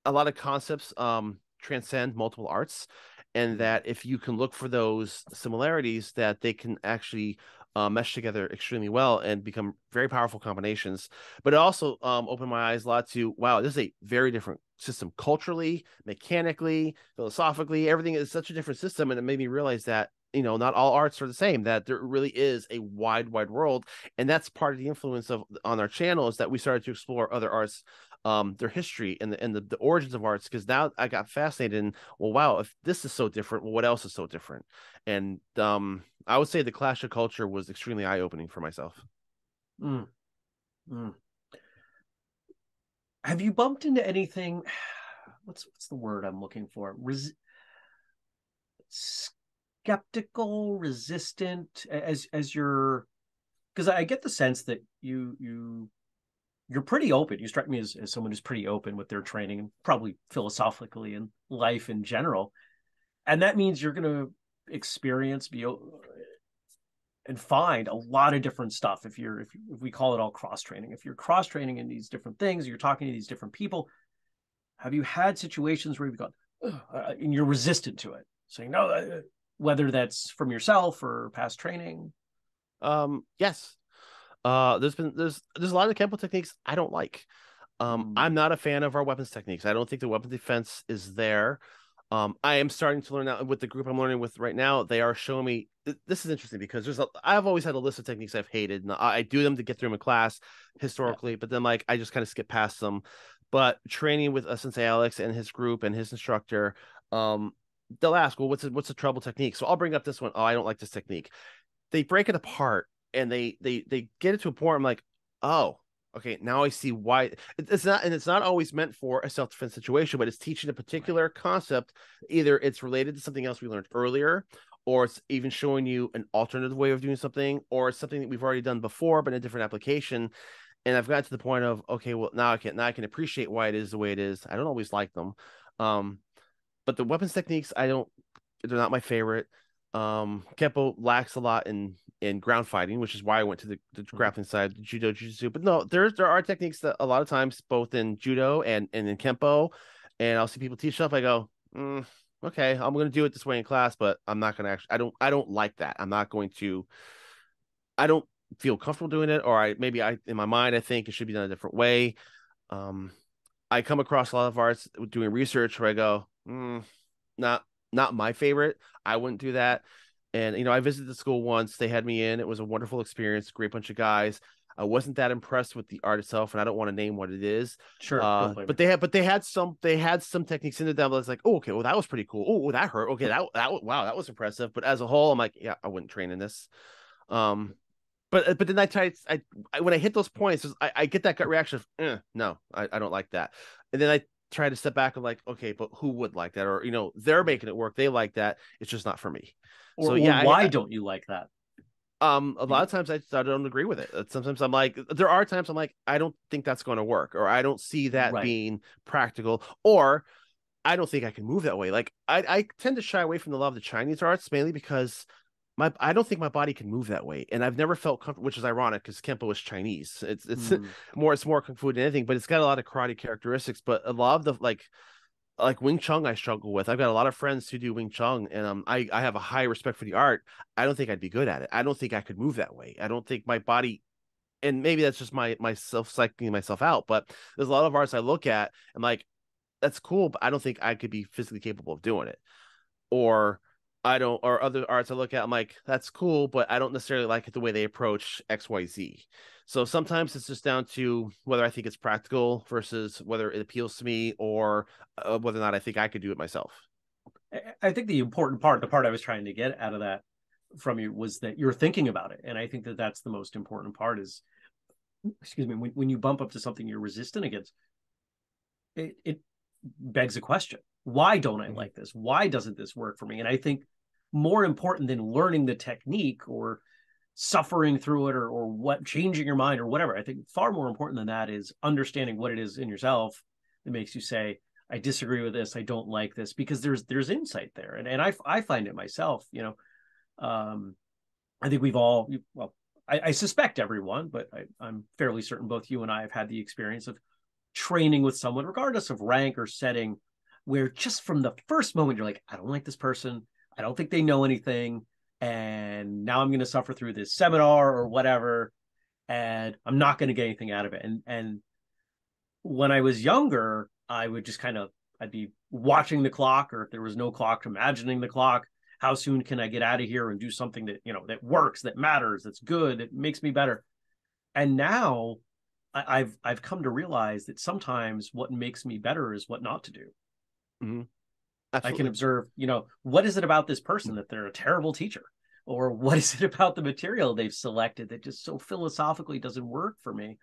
a lot of concepts um, transcend multiple arts, and that if you can look for those similarities, that they can actually uh, mesh together extremely well and become very powerful combinations. But it also um, opened my eyes a lot to, wow, this is a very different system culturally, mechanically, philosophically. Everything is such a different system, and it made me realize that, you know, not all arts are the same, that there really is a wide, wide world. And that's part of the influence of on our channel, is that we started to explore other arts, Um, their history and the and the, the origins of arts, because now I got fascinated in, well, wow, if this is so different, well, what else is so different? And um, I would say the clash of culture was extremely eye-opening for myself. Mm. Mm. Have you bumped into anything? What's what's the word I'm looking for? Res- skeptical, resistant, as as you're, because I get the sense that you you. You're pretty open. You strike me as, as someone who's pretty open with their training and probably philosophically and life in general. And that means you're going to experience be and find a lot of different stuff. If you're, if, if we call it all cross training, if you're cross training in these different things, you're talking to these different people. Have you had situations where you've gone uh, and you're resistant to it, saying no, uh, whether that's from yourself or past training? Um, yes. Uh, there's been there's there's a lot of Kempo techniques I don't like. Um, I'm not a fan of our weapons techniques. I don't think the weapon defense is there. Um, I am starting to learn out with the group I'm learning with right now. They are showing me, this is interesting, because there's a, I've always had a list of techniques I've hated, and I, I do them to get through them in class historically, but then like I just kind of skip past them. But training with uh, Sensei Alex and his group and his instructor, um, they'll ask, well, what's a, what's the trouble technique? So I'll bring up this one. Oh, I don't like this technique. They break it apart. And they they they get it to a point. I'm like, oh, okay, now I see why it's not. And it's not always meant for a self defense situation, but it's teaching a particular concept. Either it's related to something else we learned earlier, or it's even showing you an alternative way of doing something, or it's something that we've already done before but in a different application. And I've gotten to the point of, okay, well, now I can now I can appreciate why it is the way it is. I don't always like them, um, but the weapons techniques I don't. They're not my favorite. Um, Kempo lacks a lot in in ground fighting, which is why I went to the, the grappling side, the judo, jiu-jitsu. But no, there there are techniques that a lot of times, both in judo and, and in Kempo, and I'll see people teach stuff. I go, mm, okay, I'm going to do it this way in class, but I'm not going to actually. I don't I don't like that. I'm not going to. I don't feel comfortable doing it, or I maybe I in my mind I think it should be done a different way. Um, I come across a lot of arts doing research where I go, mm, not. Not my favorite. I wouldn't do that. And, you know, I visited the school once. They had me in. It was a wonderful experience. Great bunch of guys. I wasn't that impressed with the art itself, and I don't want to name what it is. Sure. Uh, but they had, but they had some, they had some techniques in it that I was like, oh, okay, well, that was pretty cool. Oh, that hurt. Okay, that, that, wow, that was impressive. But as a whole, I'm like, yeah, I wouldn't train in this. Um, But but then I try I, I when I hit those points, I, I get that gut reaction of eh, no, I, I don't like that. And then I try to step back and like, okay, but who would like that? Or, you know, they're making it work. They like that. It's just not for me. Or, so, yeah, or why I, I, don't you like that? Um, a lot of times I, I don't agree with it. Sometimes I'm like, there are times I'm like, I don't think that's going to work, or I don't see that right. being practical, or I don't think I can move that way. Like I, I tend to shy away from the love of the Chinese arts mainly because my, I don't think my body can move that way. And I've never felt comfortable, which is ironic because Kempo is Chinese. It's, it's mm. more, it's more Kung Fu than anything, but it's got a lot of karate characteristics, but a lot of the, like, like Wing Chun I struggle with. I've got a lot of friends who do Wing Chun, and um, I, I have a high respect for the art. I don't think I'd be good at it. I don't think I could move that way. I don't think my body, and maybe that's just my myself psyching myself out, but there's a lot of arts I look at and like, that's cool, but I don't think I could be physically capable of doing it. Or I don't, or other arts I look at, I'm like, that's cool, but I don't necessarily like it the way they approach X Y Z. So sometimes it's just down to whether I think it's practical versus whether it appeals to me, or uh, whether or not I think I could do it myself. I think the important part, the part I was trying to get out of that from you, was that you're thinking about it. And I think that that's the most important part is, excuse me, when, when you bump up to something you're resistant against, it, it begs a question. Why don't I like this? Why doesn't this work for me? And I think more important than learning the technique or suffering through it, or or what, changing your mind or whatever, I think far more important than that is understanding what it is in yourself that makes you say, I disagree with this, I don't like this, because there's there's insight there. And and I, I find it myself, you know, um, I think we've all, well, I, I suspect everyone, but I, I'm fairly certain both you and I have had the experience of training with someone, regardless of rank or setting, where just from the first moment, you're like, I don't like this person, I don't think they know anything, and now I'm going to suffer through this seminar or whatever, and I'm not going to get anything out of it. And and when I was younger, I would just kind of, I'd be watching the clock, or if there was no clock, imagining the clock. How soon can I get out of here and do something that, you know, that works, that matters, that's good, that makes me better? And now I, I've I've come to realize that sometimes what makes me better is what not to do. Mm-hmm. Absolutely. I can observe, you know, what is it about this person that they're a terrible teacher? Or what is it about the material they've selected that just so philosophically doesn't work for me?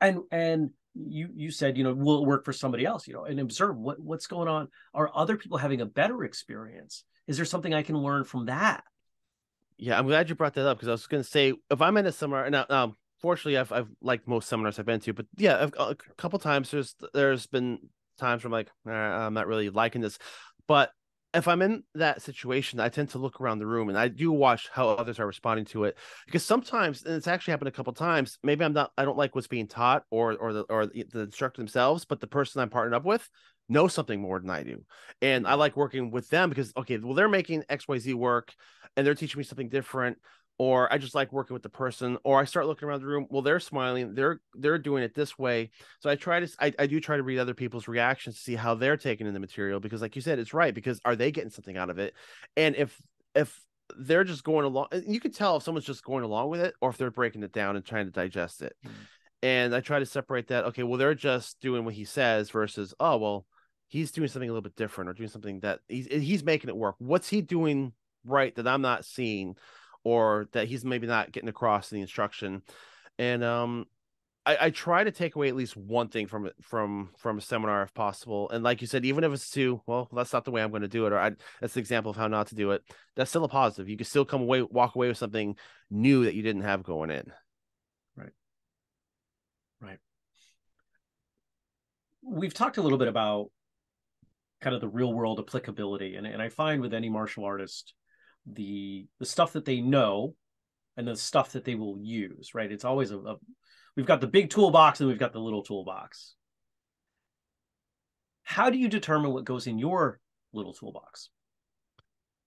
And and you you said, you know, will it work for somebody else? You know, and observe what, what's going on. Are other people having a better experience? Is there something I can learn from that? Yeah, I'm glad you brought that up, because I was going to say, if I'm in a seminar, and um, fortunately, I've, I've liked most seminars I've been to, but yeah, I've, a couple times there's there's been times where I'm like, eh, I'm not really liking this. But if I'm in that situation, I tend to look around the room, and I do watch how others are responding to it, because sometimes, and it's actually happened a couple of times, maybe I'm not, I don't like what's being taught, or or the or the instructor themselves, but the person I'm partnered up with knows something more than I do, and I like working with them because, okay, well, they're making X Y Z work, and they're teaching me something different. Or I just like working with the person, or I start looking around the room. Well, they're smiling. They're they're doing it this way. So I try to I, I do try to read other people's reactions to see how they're taking in the material, because, like you said, it's right. Because are they getting something out of it? And if if they're just going along, you can tell if someone's just going along with it, or if they're breaking it down and trying to digest it. Mm-hmm. And I try to separate that. Okay, well, they're just doing what he says versus, oh, well, he's doing something a little bit different, or doing something that he's he's making it work. What's he doing right that I'm not seeing? Or that he's maybe not getting across in the instruction. And um, I, I try to take away at least one thing from from from a seminar if possible. And like you said, even if it's two, well, that's not the way I'm going to do it, or I, that's an example of how not to do it, that's still a positive. You can still come away, walk away with something new that you didn't have going in. Right. Right. We've talked a little bit about kind of the real world applicability. And, and I find with any martial artist, the the stuff that they know and the stuff that they will use, right? It's always a, a we've got the big toolbox and we've got the little toolbox. How do you determine what goes in your little toolbox?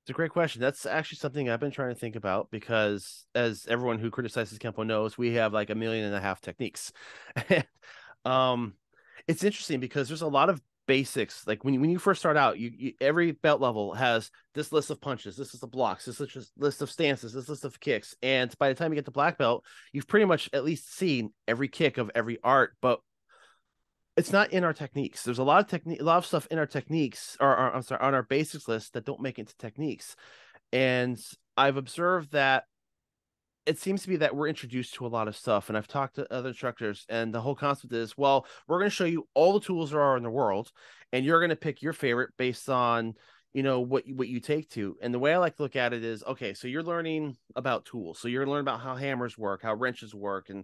It's a great question. That's actually something I've been trying to think about, because as everyone who criticizes Kempo knows, we have like a million and a half techniques. um, it's interesting because there's a lot of basics. Like when you, when you first start out, you, you every belt level has this list of punches, this is the blocks, this is list of stances, this list of kicks, and by the time you get to black belt, you've pretty much at least seen every kick of every art. But it's not in our techniques. There's a lot of technique, a lot of stuff in our techniques, or, or I'm sorry, on our basics list that don't make it to techniques. And I've observed that it seems to be that we're introduced to a lot of stuff, and I've talked to other instructors, and the whole concept is, well, we're going to show you all the tools there are in the world, and you're going to pick your favorite based on, you know, what, what you take to. And the way I like to look at it is, okay, so you're learning about tools. So you're going to learn about how hammers work, how wrenches work, and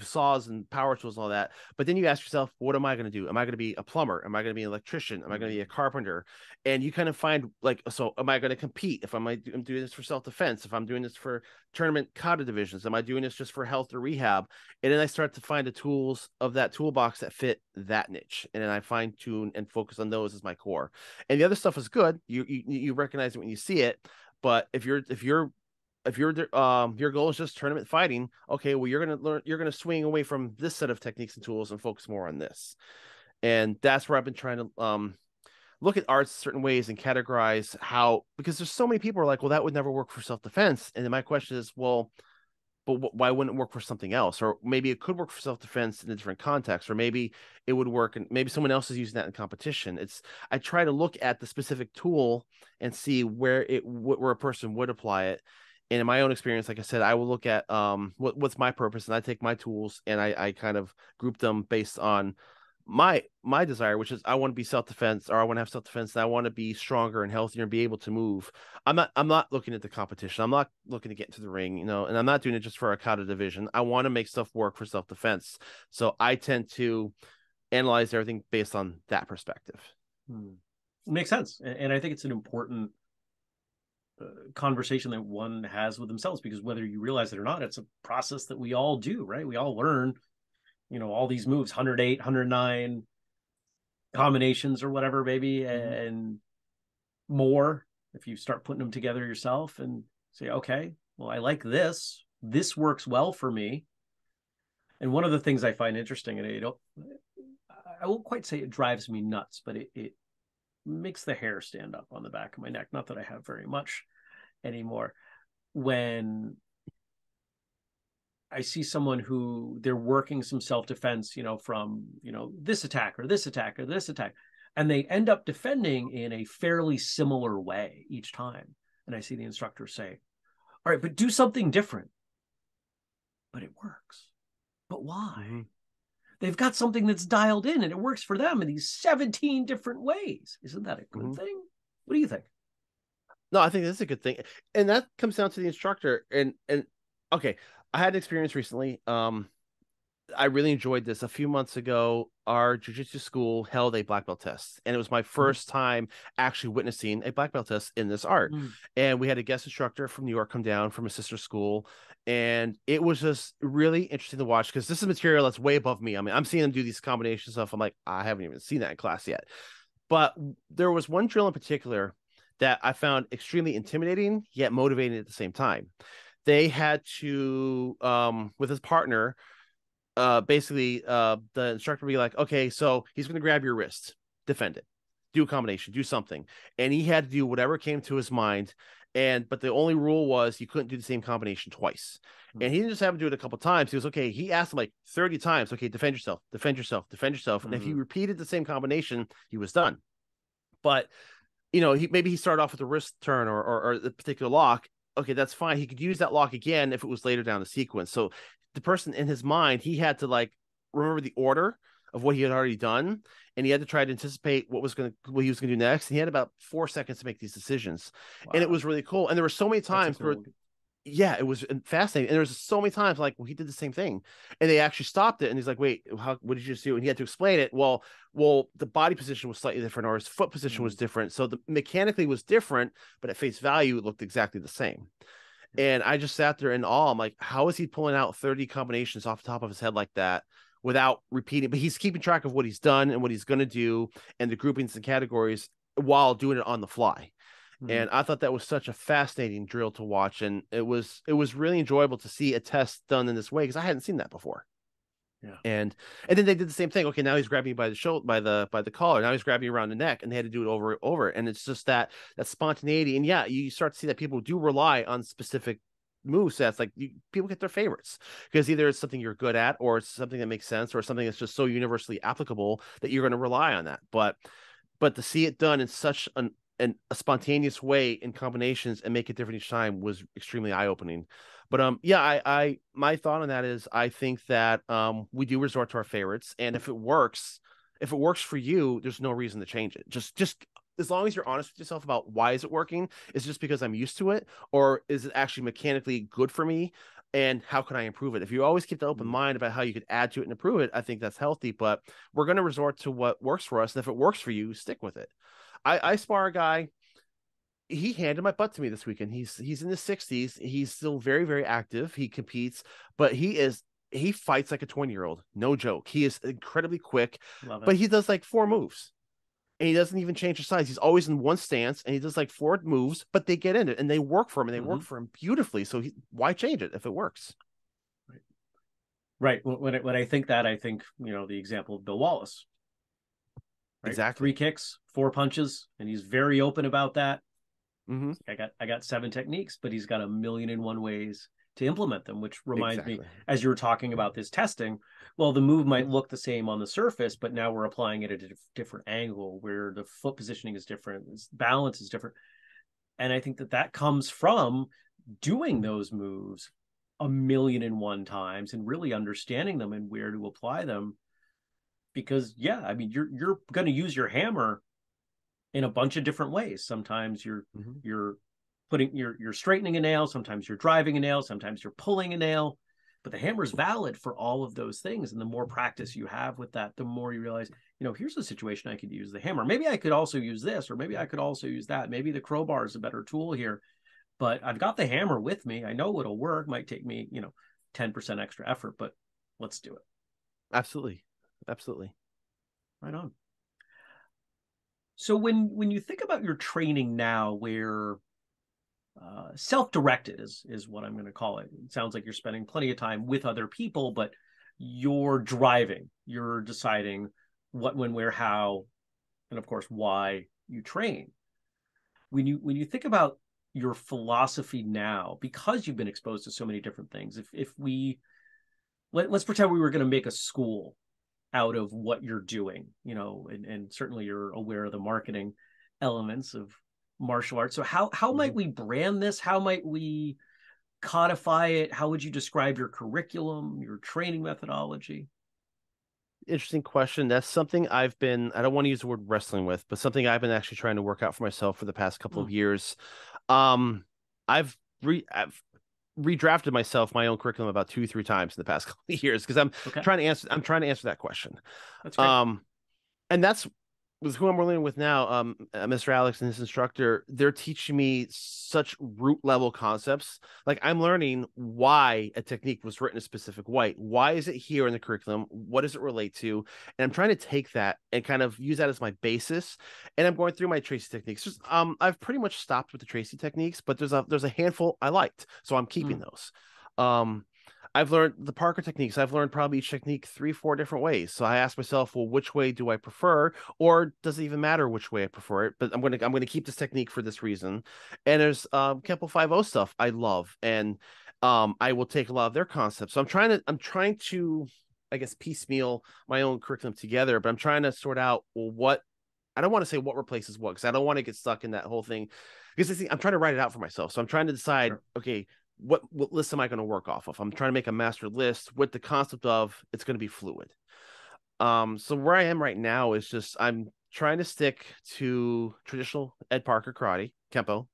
saws and power tools and all that. But then you ask yourself, what am I going to do? Am I going to be a plumber? Am I going to be an electrician? Am I going to be a carpenter? And you kind of find, like, so am I going to compete? If I'm, I'm doing this for self-defense, if I'm doing this for tournament kata divisions, am I doing this just for health or rehab? And then I start to find the tools of that toolbox that fit that niche. And then I fine tune and focus on those as my core. And the other stuff is good. You, you, you recognize it when you see it. But if you're, if you're, If your um your goal is just tournament fighting, okay, well you're gonna learn you're gonna swing away from this set of techniques and tools and focus more on this, and that's where I've been trying to um look at arts certain ways and categorize how, because there's so many people who are like, well, that would never work for self defense, and then my question is, well, but w why wouldn't it work for something else? Or maybe it could work for self defense in a different context, or maybe it would work, and maybe someone else is using that in competition. It's I try to look at the specific tool and see where it where a person would apply it. And in my own experience, like I said, I will look at um, what, what's my purpose, and I take my tools and I, I kind of group them based on my my desire, which is I want to be self-defense, or I want to have self-defense, and I want to be stronger and healthier and be able to move. I'm not I'm not looking at the competition. I'm not looking to get into the ring, you know, and I'm not doing it just for a kata division. I want to make stuff work for self-defense. So I tend to analyze everything based on that perspective. Hmm. It makes sense. And I think it's an important conversation that one has with themselves, because whether you realize it or not, it's a process that we all do, right? We all learn, you know, all these moves, one oh eight, one oh nine combinations or whatever, maybe, and more if you start putting them together yourself and say, okay, well, I like this. This works well for me. And one of the things I find interesting, and I don't, I won't quite say it drives me nuts, but it, it makes the hair stand up on the back of my neck. Not that I have very much anymore. When I see someone who they're working some self-defense, you know, from, you know, this attack or this attack or this attack, and they end up defending in a fairly similar way each time. And I see the instructor say, all right, but do something different. But it works. But why? Mm-hmm. They've got something that's dialed in and it works for them in these seventeen different ways. Isn't that a good mm-hmm. thing? What do you think? No, I think that's a good thing. And that comes down to the instructor. And, and okay, I had an experience recently. Um, I really enjoyed this. A few months ago, our jiu-jitsu school held a black belt test. And it was my first mm-hmm. time actually witnessing a black belt test in this art. Mm-hmm. And we had a guest instructor from New York come down from a sister school. And it was just really interesting to watch, because this is material that's way above me. I mean, I'm seeing them do these combination stuff. I'm like, I haven't even seen that in class yet. But there was one drill in particular that I found extremely intimidating, yet motivating at the same time. They had to, um, with his partner, Uh, basically, uh, the instructor would be like, okay, so he's going to grab your wrist, defend it, do a combination, do something. And he had to do whatever came to his mind. And, but the only rule was you couldn't do the same combination twice. Mm-hmm. And he didn't just have to do it a couple times. He was, okay, he asked him like thirty times, okay, defend yourself, defend yourself, defend yourself. Mm-hmm. And if he repeated the same combination, he was done. But, you know, he, maybe he started off with a wrist turn or, or, or the particular lock. Okay, that's fine. He could use that lock again if it was later down the sequence. So the person in his mind, he had to like remember the order of what he had already done, and he had to try to anticipate what was going to what he was going to do next. And he had about four seconds to make these decisions, wow. and it was really cool. And there were so many times where, yeah, it was fascinating. And there was so many times like, well, he did the same thing, and they actually stopped it. And he's like, wait, how, what did you just do? And he had to explain it. Well, well, the body position was slightly different, or his foot position mm-hmm. was different, so the mechanically was different, but at face value, it looked exactly the same. And I just sat there in awe. I'm like, how is he pulling out thirty combinations off the top of his head like that without repeating? But he's keeping track of what he's done and what he's going to do and the groupings and categories while doing it on the fly. Mm-hmm. And I thought that was such a fascinating drill to watch. And it was it was really enjoyable to see a test done in this way, because I hadn't seen that before. Yeah. And and then they did the same thing. Okay, now he's grabbing you by the shoulder, by the by the collar. Now he's grabbing you around the neck, and they had to do it over and over. And it's just that that spontaneity. And yeah, you start to see that people do rely on specific movesets. Like you, people get their favorites, because either it's something you're good at, or it's something that makes sense, or something that's just so universally applicable that you're going to rely on that. But but to see it done in such an an, a spontaneous way in combinations and make it different each time was extremely eye-opening. But um, yeah, I, I my thought on that is I think that um, we do resort to our favorites, and if it works, if it works for you, there's no reason to change it. Just just as long as you're honest with yourself about why is it working? Is it just because I'm used to it, or is it actually mechanically good for me? And how can I improve it? If you always keep the open mind about how you could add to it and improve it, I think that's healthy. But we're going to resort to what works for us. And if it works for you, stick with it. I, I spar a guy. He handed my butt to me this weekend. He's he's in his sixties. He's still very, very active. He competes, but he is he fights like a twenty-year-old. No joke. He is incredibly quick, but he does like four moves. And he doesn't even change his size. He's always in one stance, and he does like four moves, but they get in it, and they work for him, and they mm-hmm. work for him beautifully. So he, why change it if it works? Right. Right. When, when I think that, I think, you know, the example of Bill Wallace. Right? Exactly. Three kicks, four punches, and he's very open about that. Mm-hmm. I got I got seven techniques, but he's got a million and one ways to implement them, which reminds exactly. me, as you were talking about this testing, well, the move might look the same on the surface, but now we're applying it at a different angle where the foot positioning is different, balance is different. And I think that that comes from doing those moves a million and one times and really understanding them and where to apply them. Because, yeah, I mean, you're you're going to use your hammer in a bunch of different ways. Sometimes you're mm-hmm. you're putting you're you're straightening a nail, sometimes you're driving a nail, sometimes you're pulling a nail, but the hammer is valid for all of those things. And the more practice you have with that, the more you realize, you know, here's a situation I could use the hammer. Maybe I could also use this, or maybe I could also use that. Maybe the crowbar is a better tool here, but I've got the hammer with me. I know it'll work. Might take me, you know, ten percent extra effort, but let's do it. Absolutely. Absolutely. Right on. So when, when you think about your training now, where Uh, self-directed is is what I'm going to call it. It sounds like you're spending plenty of time with other people, but you're driving. You're deciding what, when, where, how, and of course, why you train. When you when you think about your philosophy now, because you've been exposed to so many different things, if if we let, let's pretend we were going to make a school out of what you're doing, you know, and, and certainly you're aware of the marketing elements of martial arts. So how how might we brand this? How might we codify it? How would you describe your curriculum, your training methodology? Interesting question. That's something I've been, I don't want to use the word wrestling with, but something I've been actually trying to work out for myself for the past couple mm. of years. Um, I've, re, I've redrafted myself, my own curriculum about two, three times in the past couple of years, because I'm okay. trying to answer, I'm trying to answer that question. That's great. Um, and that's, with who I'm working with now, um, Mister Alex and his instructor, they're teaching me such root level concepts. Like I'm learning why a technique was written a specific way. Why is it here in the curriculum? What does it relate to? And I'm trying to take that and kind of use that as my basis. And I'm going through my Tracy techniques. Just, um, I've pretty much stopped with the Tracy techniques, but there's a there's a handful I liked, so I'm keeping mm. those. Um, I've learned the Parker techniques. I've learned probably each technique three, four different ways. So I ask myself, well, which way do I prefer? Or does it even matter which way I prefer it? But I'm going to, I'm going to keep this technique for this reason. And there's um, Kempo five oh stuff I love. And um, I will take a lot of their concepts. So I'm trying to, I'm trying to, I guess, piecemeal my own curriculum together, but I'm trying to sort out, well, what, I don't want to say what replaces what, because I don't want to get stuck in that whole thing. Because I think I'm trying to write it out for myself. So I'm trying to decide, sure. okay, What, what list am I going to work off of? I'm trying to make a master list with the concept of it's going to be fluid. Um, so where I am right now is just I'm trying to stick to traditional Ed Parker karate, Kempo,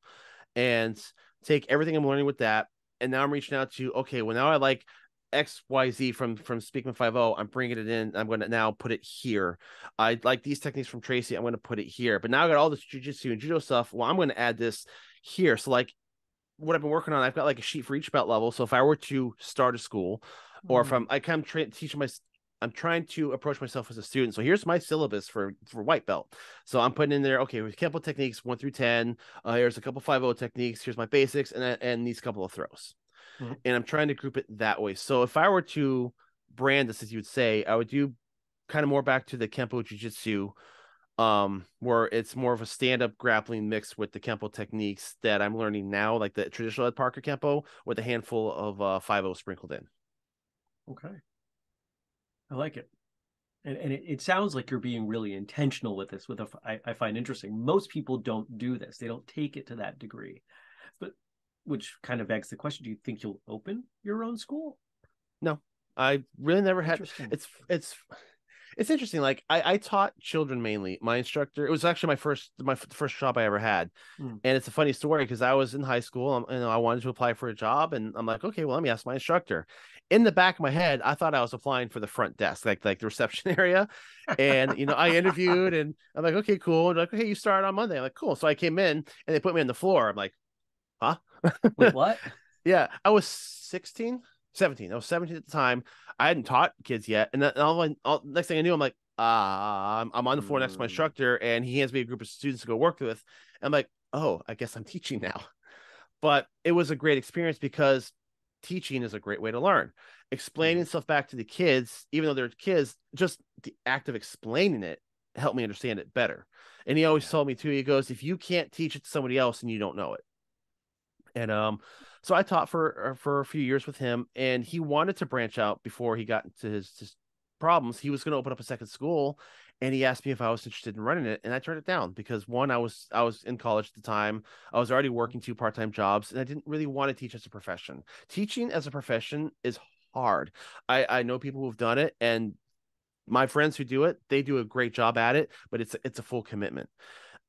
and take everything I'm learning with that. And now I'm reaching out to, okay, well, now I like X Y Z from from Speakman five oh. I'm bringing it in. I'm going to now put it here. I like these techniques from Tracy. I'm going to put it here. But now I got all this jujitsu and judo stuff. Well, I'm going to add this here. So like, what I've been working on, I've got like a sheet for each belt level. So if I were to start a school, or mm-hmm. if I'm, I come tra- teaching my, I'm trying to approach myself as a student. So here's my syllabus for, for white belt. So I'm putting in there, okay, with Kempo techniques one through ten, uh, here's a couple five oh techniques. Here's my basics and, and these couple of throws. Mm-hmm. And I'm trying to group it that way. So if I were to brand this, as you would say, I would do kind of more back to the Kempo Jiu-Jitsu, um where it's more of a stand-up grappling mix with the Kempo techniques that I'm learning now, like the traditional Ed Parker Kempo with a handful of uh five oh sprinkled in. Okay, I like it. And, and it, it sounds like you're being really intentional with this, with a, I, I find interesting. Most people don't do this. They don't take it to that degree. But which kind of begs the question, do you think you'll open your own school? No, I really never had. It's it's it's interesting. Like I, I taught children mainly. My instructor, it was actually my first my first job I ever had. Mm. And it's a funny story because I was in high school and I wanted to apply for a job. And I'm like, okay, well, let me ask my instructor. In the back of my head, I thought I was applying for the front desk, like like the reception area. And, you know, I interviewed and I'm like, okay, cool. And they're like, okay, you start on Monday. I'm like, cool. So I came in and they put me on the floor. I'm like, huh? Wait, what? Yeah. I was sixteen, seventeen. I was seventeen at the time. I hadn't taught kids yet. And then all, all next thing I knew, I'm like, ah, uh, I'm, I'm on the floor mm. next to my instructor. And he hands me a group of students to go work with. And I'm like, oh, I guess I'm teaching now. But it was a great experience because teaching is a great way to learn. Explaining stuff back to the kids, even though they're kids, just the act of explaining it helped me understand it better. And he always yeah. told me too, he goes, if you can't teach it to somebody else and you don't know it. And um so I taught for for a few years with him, and he wanted to branch out before he got into his, his problems. He was going to open up a second school, and he asked me if I was interested in running it, and I turned it down because one, I was I was in college at the time. I was already working two part-time jobs, and I didn't really want to teach as a profession. Teaching as a profession is hard. I, I know people who've done it, and my friends who do it, they do a great job at it, but it's it's a full commitment.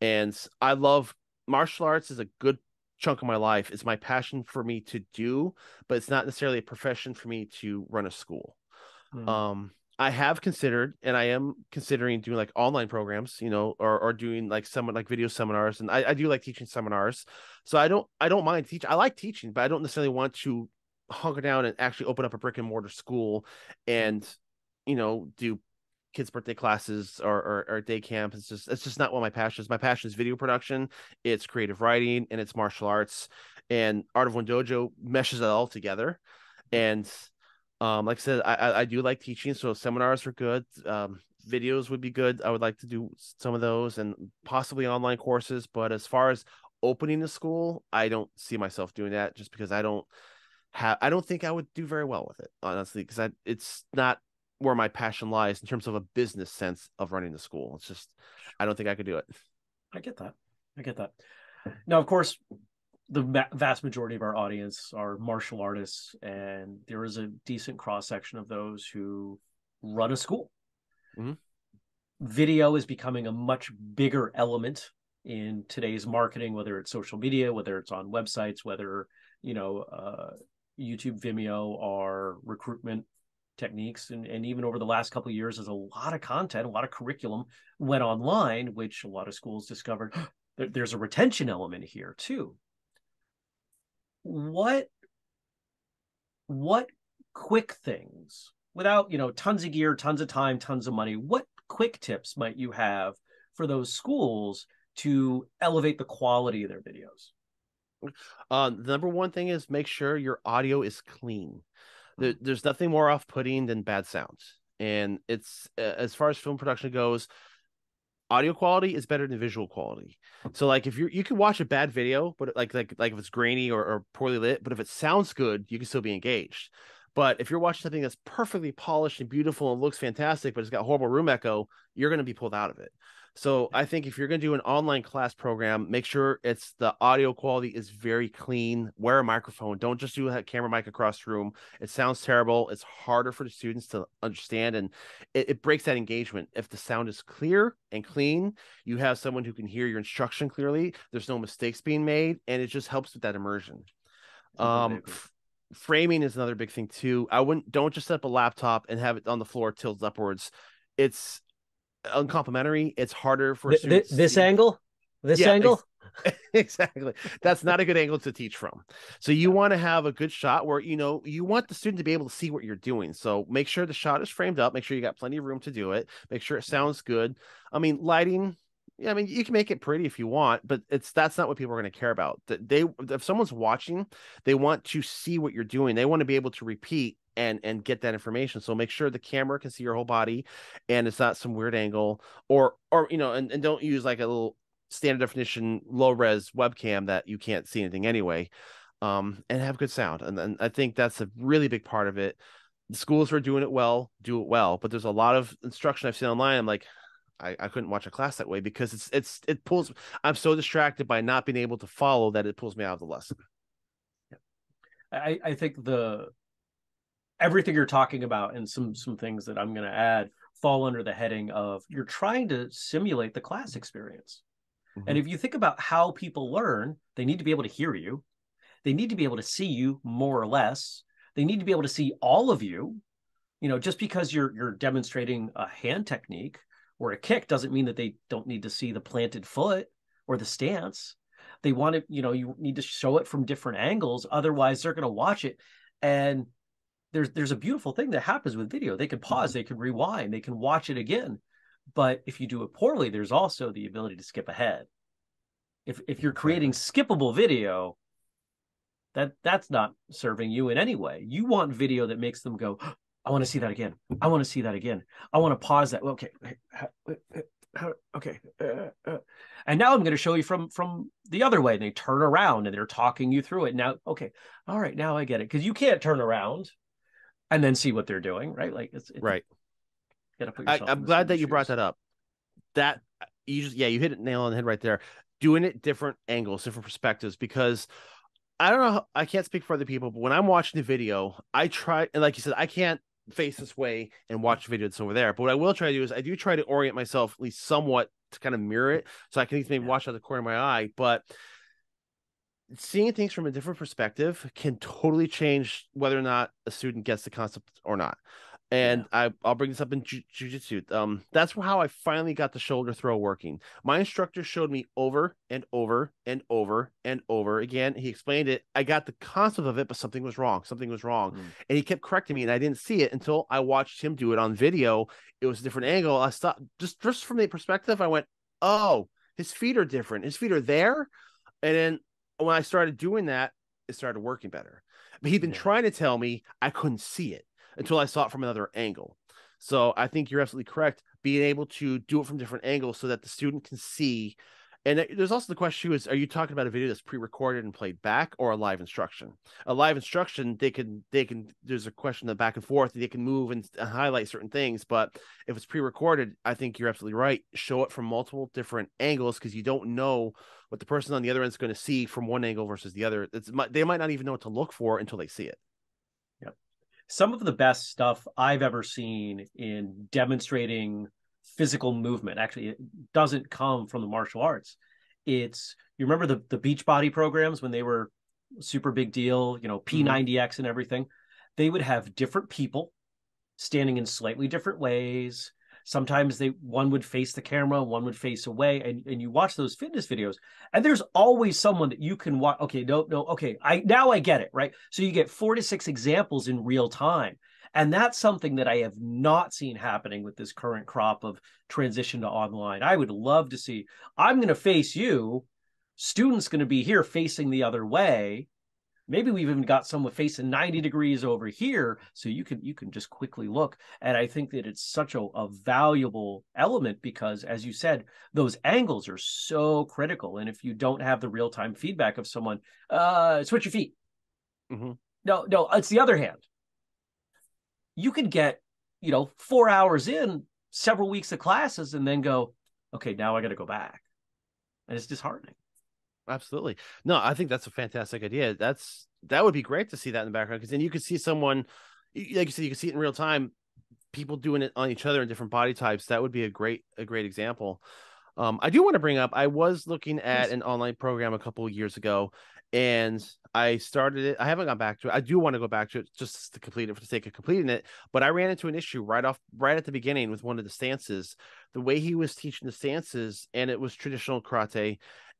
And I love martial arts is a good chunk of my life. It's my passion for me to do, but it's not necessarily a profession for me to run a school. Mm. Um I have considered, and I am considering doing like online programs, you know, or or doing like some like video seminars. And I, I do like teaching seminars. So I don't, I don't mind teaching. I like teaching, but I don't necessarily want to hunker down and actually open up a brick and mortar school and, you know, do kids' birthday classes or, or, or day camp. It's just, it's just not what my passion is. My passion is video production. It's creative writing, and it's martial arts, and Art of One Dojo meshes it all together. And Um, like I said, I I do like teaching, so seminars are good. Um, videos would be good. I would like to do some of those and possibly online courses. But as far as opening a school, I don't see myself doing that just because I don't have. I don't think I would do very well with it, honestly, because I it's not where my passion lies in terms of a business sense of running the school. It's just I don't think I could do it. I get that. I get that. Now, of course, the vast majority of our audience are martial artists, and there is a decent cross-section of those who run a school. Mm-hmm. Video is becoming a much bigger element in today's marketing, whether it's social media, whether it's on websites, whether, you know, uh, YouTube, Vimeo, or recruitment techniques. And, and even over the last couple of years, there's a lot of content, a lot of curriculum went online, which a lot of schools discovered there's a retention element here too. What, what quick things, without, you know, tons of gear, tons of time, tons of money, what quick tips might you have for those schools to elevate the quality of their videos? Uh, the number one thing is make sure your audio is clean. There, there's nothing more off-putting than bad sound. And it's, uh, as far as film production goes, audio quality is better than visual quality. So like if you you can watch a bad video, but like like like if it's grainy or, or poorly lit, but if it sounds good, you can still be engaged. But if you're watching something that's perfectly polished and beautiful and looks fantastic, but it's got horrible room echo, you're going to be pulled out of it. So I think if you're going to do an online class program, make sure it's the audio quality is very clean. Wear a microphone. Don't just do a camera mic across the room. It sounds terrible. It's harder for the students to understand, and it, it breaks that engagement. If the sound is clear and clean, you have someone who can hear your instruction clearly. There's no mistakes being made, and it just helps with that immersion. Um, framing is another big thing too. I wouldn't don't just set up a laptop and have it on the floor tilted upwards. It's uncomplimentary. It's harder for students. Th this angle this yeah, angle ex exactly that's not a good angle to teach from. So you want to have a good shot where, you know, you want the student to be able to see what you're doing. So make sure the shot is framed up, make sure you got plenty of room to do it, make sure it sounds good. I mean, lighting, yeah, I mean, you can make it pretty if you want, but it's that's not what people are going to care about. That they if someone's watching, they want to see what you're doing. They want to be able to repeat and and get that information. So make sure the camera can see your whole body and it's not some weird angle, or or you know, and, and don't use like a little standard definition low res webcam that you can't see anything anyway. Um and have good sound, and, and I think that's a really big part of it. the schools who are doing it well do it well, but there's a lot of instruction I've seen online. I'm like, I, I couldn't watch a class that way because it's it's it pulls. I'm so distracted by not being able to follow that it pulls me out of the lesson. Yeah. I I think the everything you're talking about and some some things that I'm going to add fall under the heading of you're trying to simulate the class experience. Mm-hmm. And if you think about how people learn, they need to be able to hear you. They need to be able to see you more or less. They need to be able to see all of you. You know, just because you're you're demonstrating a hand technique or a kick doesn't mean that they don't need to see the planted foot or the stance. They want it, you know, you need to show it from different angles. Otherwise, they're going to watch it. And there's there's a beautiful thing that happens with video. They can pause, they can rewind, they can watch it again. But if you do it poorly, there's also the ability to skip ahead. If if you're creating skippable video, that that's not serving you in any way. You want video that makes them go, I want to see that again. I want to see that again. I want to pause that. Okay. Okay. And now I'm going to show you from, from the other way. And they turn around and they're talking you through it. Now, okay. All right. Now I get it. Because you can't turn around and then see what they're doing, right? Like it's, it's right. You gotta put yourself I, I'm glad that you brought that up. That you just, yeah, you hit it nail on the head right there. Doing it different angles, different perspectives, because I don't know. How, I can't speak for other people, but when I'm watching the video, I try, and like you said, I can't face this way and watch the video that's over there. But what I will try to do is I do try to orient myself at least somewhat to kind of mirror it, so I can at least maybe yeah. watch out the corner of my eye. But seeing things from a different perspective can totally change whether or not a student gets the concept or not. And yeah. I, I'll bring this up in jiu- jiu-jitsu. Um, that's how I finally got the shoulder throw working. My instructor showed me over and over and over and over again. He explained it. I got the concept of it, but something was wrong. Something was wrong. Mm. And he kept correcting me, and I didn't see it until I watched him do it on video. It was a different angle. I stopped. Just, just from the perspective, I went, oh, his feet are different. His feet are there. And then when I started doing that, it started working better. But he'd been yeah. trying to tell me I couldn't see it until I saw it from another angle. So I think you're absolutely correct. Being able to do it from different angles so that the student can see. And there's also the question is, are you talking about a video that's pre-recorded and played back or a live instruction? A live instruction, they can, they can, there's a question of back and forth, and they can move and highlight certain things. But if it's pre-recorded, I think you're absolutely right. Show it from multiple different angles, because you don't know what the person on the other end is going to see from one angle versus the other. It's, they might not even know what to look for until they see it. Some of the best stuff I've ever seen in demonstrating physical movement, actually, it doesn't come from the martial arts. It's, you remember the, the Beachbody programs when they were super big deal, you know, P ninety X and everything. They would have different people standing in slightly different ways. Sometimes they one would face the camera, one would face away, and, and you watch those fitness videos, and there's always someone that you can watch. Okay, no, no, okay, I now I get it, right? So you get four to six examples in real time, and that's something that I have not seen happening with this current crop of transition to online. I would love to see, I'm going to face you, students going to be here facing the other way. Maybe we've even got someone facing ninety degrees over here, so you can you can just quickly look. And I think that it's such a, a valuable element because, as you said, those angles are so critical. And if you don't have the real-time feedback of someone, uh, switch your feet. Mm-hmm. No, no, it's the other hand. You could get, you know, four hours in, several weeks of classes, and then go, okay, now I got to go back. And it's disheartening. Absolutely. No, I think that's a fantastic idea. That's that would be great to see that in the background, because then you could see someone, like you said, you could see it in real time, people doing it on each other in different body types. That would be a great a great example. Um, I do want to bring up, I was looking at an online program a couple of years ago, and I started it. I haven't gone back to it. I do want to go back to it just to complete it for the sake of completing it. But I ran into an issue right off, right at the beginning with one of the stances, the way he was teaching the stances, and it was traditional karate.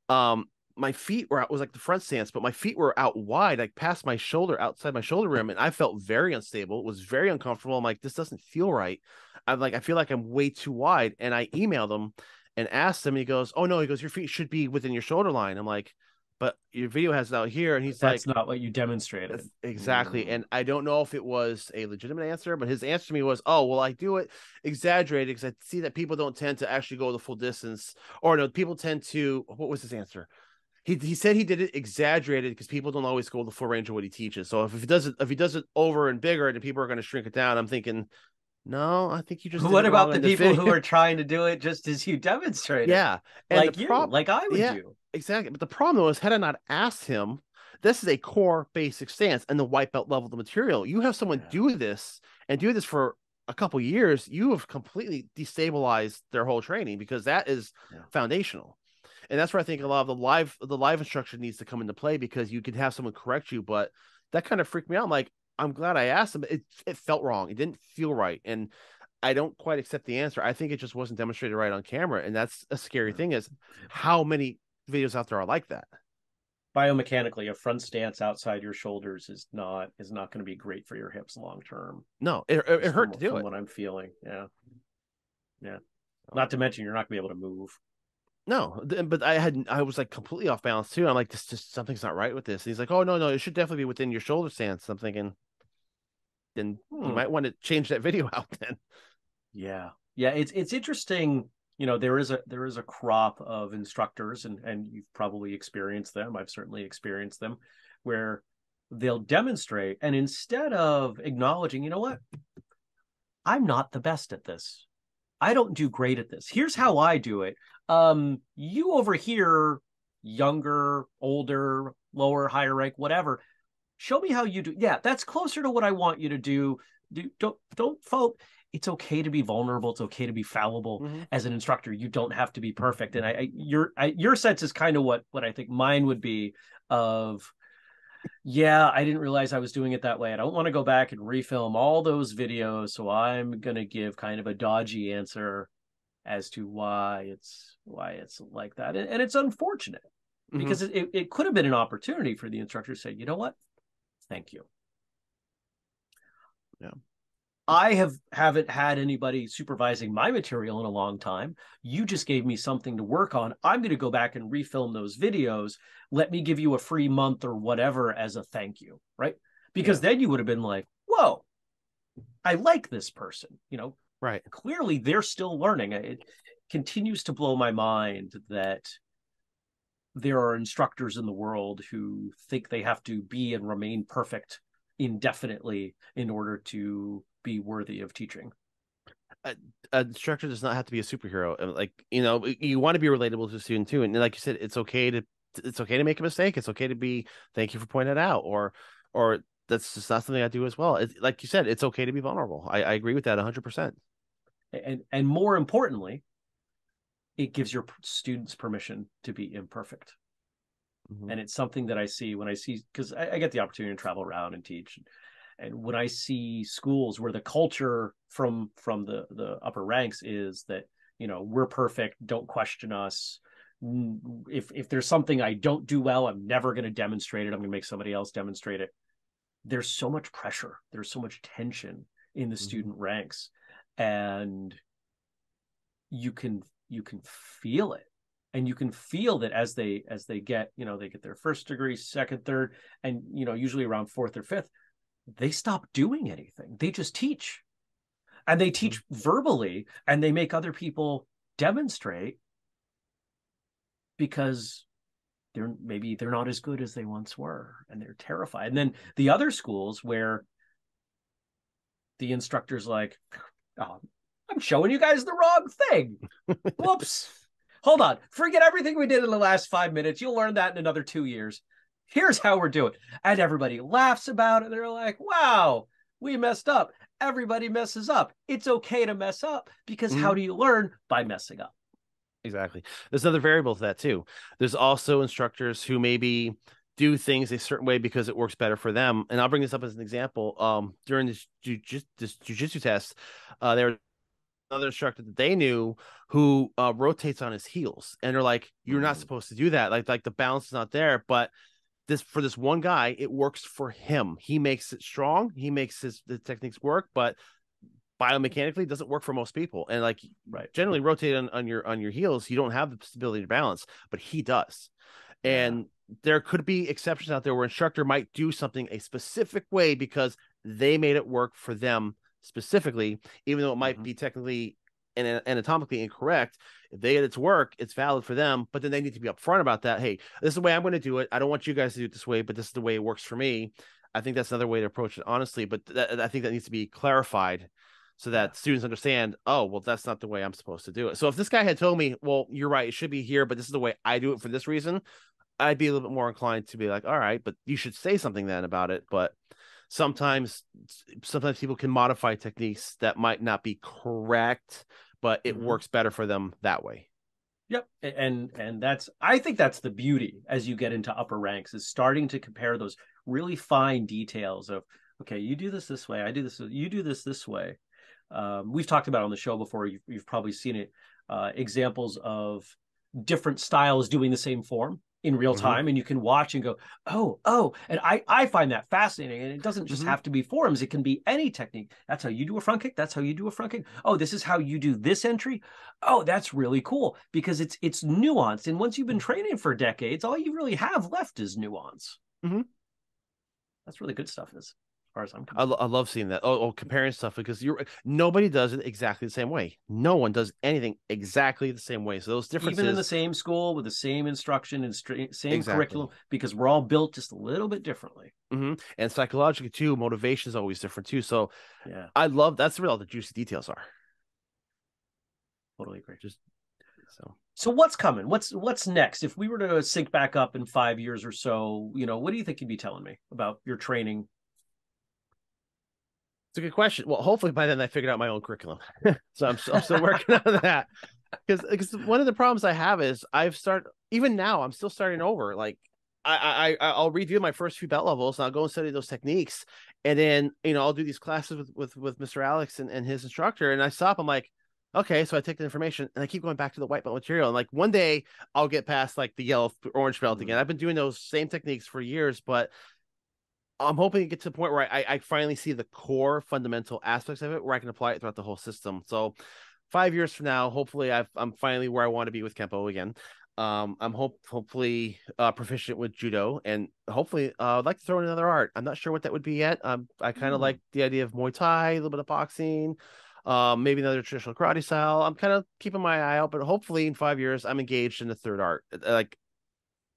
Um, My feet were out, it was like the front stance, but my feet were out wide, like past my shoulder, outside my shoulder rim. And I felt very unstable. It was very uncomfortable. I'm like, this doesn't feel right. I'm like, I feel like I'm way too wide. And I emailed him and asked him, and he goes, oh no, he goes, your feet should be within your shoulder line. I'm like, but your video has it out here. And he's that's like, that's not what you demonstrated. Exactly. And I don't know if it was a legitimate answer, but his answer to me was, oh, well, I do it exaggerated because I see that people don't tend to actually go the full distance. Or no, people tend to, what was his answer? he he said he did it exaggerated because people don't always go the full range of what he teaches. So if he does it, if he does it over and bigger, then people are going to shrink it down. I'm thinking, no, I think you just. What about the people who are trying to do it just as you demonstrated? Yeah, and like you, prob- like I would yeah, do exactly. But the problem was, had I not asked him, this is a core basic stance and the white belt level of the material. You have someone yeah. do this and do this for a couple years, you have completely destabilized their whole training because that is yeah. foundational. And that's where I think a lot of the live the live instruction needs to come into play, because you could have someone correct you, but that kind of freaked me out. I'm like, I'm glad I asked him. It it felt wrong. It didn't feel right. And I don't quite accept the answer. I think it just wasn't demonstrated right on camera. And that's a scary thing, is how many videos out there are like that. Biomechanically, a front stance outside your shoulders is not is not going to be great for your hips long term. No, it, it, it hurt from, to do it. What I'm feeling, yeah, yeah. Not to mention, you're not going to be able to move. No, but I had I was like completely off balance too. I'm like, this just something's not right with this. And he's like, oh no, no, it should definitely be within your shoulder stance. I'm thinking, then hmm. you might want to change that video out then. Yeah, yeah. It's it's interesting. You know, there is a there is a crop of instructors, and, and you've probably experienced them. I've certainly experienced them, where they'll demonstrate, and instead of acknowledging, you know what, I'm not the best at this. I don't do great at this. Here's how I do it. Um, you over here, younger, older, lower, higher rank, whatever, show me how you do. Yeah, that's closer to what I want you to do. Do don't don't fault. It's okay to be vulnerable. It's okay to be fallible. Mm-hmm. As an instructor, you don't have to be perfect. And I, I your I, your sense is kind of what what I think mine would be of, yeah, I didn't realize I was doing it that way. I don't want to go back and refilm all those videos. So I'm going to give kind of a dodgy answer as to why it's why it's like that. And, and it's unfortunate, mm-hmm. because it, it could have been an opportunity for the instructor to say, you know what? Thank you. Yeah. I have, haven't had anybody supervising my material in a long time. You just gave me something to work on. I'm going to go back and refilm those videos. Let me give you a free month or whatever as a thank you, right? Because yeah. then you would have been like, whoa, I like this person, you know? Right. Clearly, they're still learning. It continues to blow my mind that there are instructors in the world who think they have to be and remain perfect indefinitely in order to be worthy of teaching. A, a instructor does not have to be a superhero. Like, you know, you want to be relatable to a student too. And like you said, it's okay to it's okay to make a mistake. It's okay to be thank you for pointing it out, or or that's just not something I do as well. It, like you said, it's okay to be vulnerable. I, I agree with that one hundred percent. And and more importantly, it gives your students permission to be imperfect. Mm-hmm. And it's something that I see when I see, because I, I get the opportunity to travel around and teach. And when I see schools where the culture from from the, the upper ranks is that, you know, we're perfect, don't question us. If if there's something I don't do well, I'm never going to demonstrate it. I'm going to make somebody else demonstrate it. There's so much pressure. There's so much tension in the mm-hmm. student ranks. And you can you can feel it. And you can feel that as they as they get, you know, they get their first degree, second, third, and, you know, usually around fourth or fifth, they stop doing anything. They just teach, and they teach mm-hmm. verbally, and they make other people demonstrate because they're maybe they're not as good as they once were, and they're terrified. And then the other schools where the instructor's like, oh, I'm showing you guys the wrong thing. Whoops. Hold on. Forget everything we did in the last five minutes. You'll learn that in another two years. Here's how we're doing. And everybody laughs about it. They're like, wow, we messed up. Everybody messes up. It's okay to mess up, because mm-hmm. how do you learn? By messing up. Exactly. There's another variable to that too. There's also instructors who maybe do things a certain way because it works better for them. And I'll bring this up as an example. Um, during this jiu-jitsu, this jiu-jitsu test, uh, there was another instructor that they knew who uh, rotates on his heels. And they're like, you're not supposed to do that. Like, like the balance is not there. But This for this one guy, it works for him. He makes it strong. He makes his the techniques work, but biomechanically it doesn't work for most people. And like right. generally rotate on, on your on your heels, you don't have the stability to balance, but he does. And yeah. there could be exceptions out there where instructor might do something a specific way because they made it work for them specifically, even though it might mm-hmm. be technically and anatomically incorrect, if they get it to work, it's valid for them, but then they need to be upfront about that. Hey, this is the way I'm going to do it. I don't want you guys to do it this way, but this is the way it works for me. I think that's another way to approach it honestly, but that, I think that needs to be clarified so that students understand, oh, well, that's not the way I'm supposed to do it. So if this guy had told me, well, you're right, it should be here, but this is the way I do it for this reason, I'd be a little bit more inclined to be like, all right, but you should say something then about it. But sometimes, sometimes people can modify techniques that might not be correct, but it works better for them that way. Yep. And, and that's, I think that's the beauty as you get into upper ranks, is starting to compare those really fine details of, okay, you do this this way, I do this, you do this this way. Um, we've talked about on the show before, you've, you've probably seen it, uh, examples of different styles doing the same form in real time. Mm-hmm. And you can watch and go, oh, oh, and I, I find that fascinating. And it doesn't just mm-hmm. have to be forms. It can be any technique. That's how you do a front kick. That's how you do a front kick. Oh, this is how you do this entry. Oh, that's really cool, because it's, it's nuanced. And once you've been training for decades, all you really have left is nuance. Mm-hmm. That's really good stuff, as far as I'm concerned. I, I love seeing that. Oh, oh, comparing stuff, because you're, nobody does it exactly the same way. No one does anything exactly the same way. So those differences, even in the same school with the same instruction and same exactly. curriculum, because we're all built just a little bit differently. Mm-hmm. And psychologically too, motivation is always different too. So yeah, I love that's where all the juicy details are. Totally agree. Just so. So what's coming? What's what's next? If we were to sync back up in five years or so, you know, what do you think you'd be telling me about your training? It's a good question. Well, hopefully by then I figured out my own curriculum. So I'm, I'm still working on that. Because one of the problems I have is I've started, even now, I'm still starting over. Like I, I, I'll review my first few belt levels, and I'll go and study those techniques. And then, you know, I'll do these classes with, with, with Mister Alex and, and his instructor. And I stop, I'm like, okay, so I take the information and I keep going back to the white belt material. And like one day I'll get past like the yellow orange belt again. I've been doing those same techniques for years, but I'm hoping to get to the point where I, I finally see the core fundamental aspects of it, where I can apply it throughout the whole system. So five years from now, hopefully I've, I'm finally where I want to be with Kempo again. Um, I'm hope, hopefully uh, proficient with judo, and hopefully uh, I'd like to throw in another art. I'm not sure what that would be yet. Um, I kind of mm. like the idea of Muay Thai, a little bit of boxing, Um, maybe another traditional karate style. I'm kind of keeping my eye out, but hopefully in five years, I'm engaged in the third art, like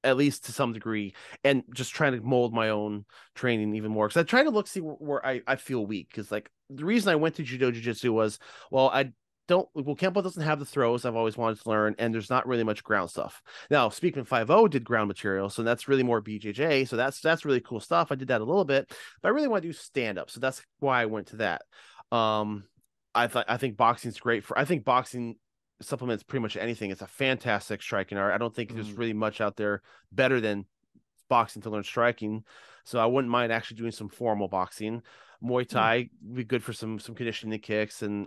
at least to some degree, and just trying to mold my own training even more. Because I try to look, see where, where I, I feel weak. Because like the reason I went to judo jiu-jitsu was, well, I don't, well, Kempo doesn't have the throws I've always wanted to learn, and there's not really much ground stuff. Now, Speakman five oh did ground material, so that's really more B J J. So that's, that's really cool stuff. I did that a little bit, but I really want to do stand-up. So that's why I went to that. Um, I thought I think boxing's great for I think boxing supplements pretty much anything. It's a fantastic striking art. I don't think mm. there's really much out there better than boxing to learn striking. So I wouldn't mind actually doing some formal boxing. Muay Thai mm. would be good for some some conditioning kicks, and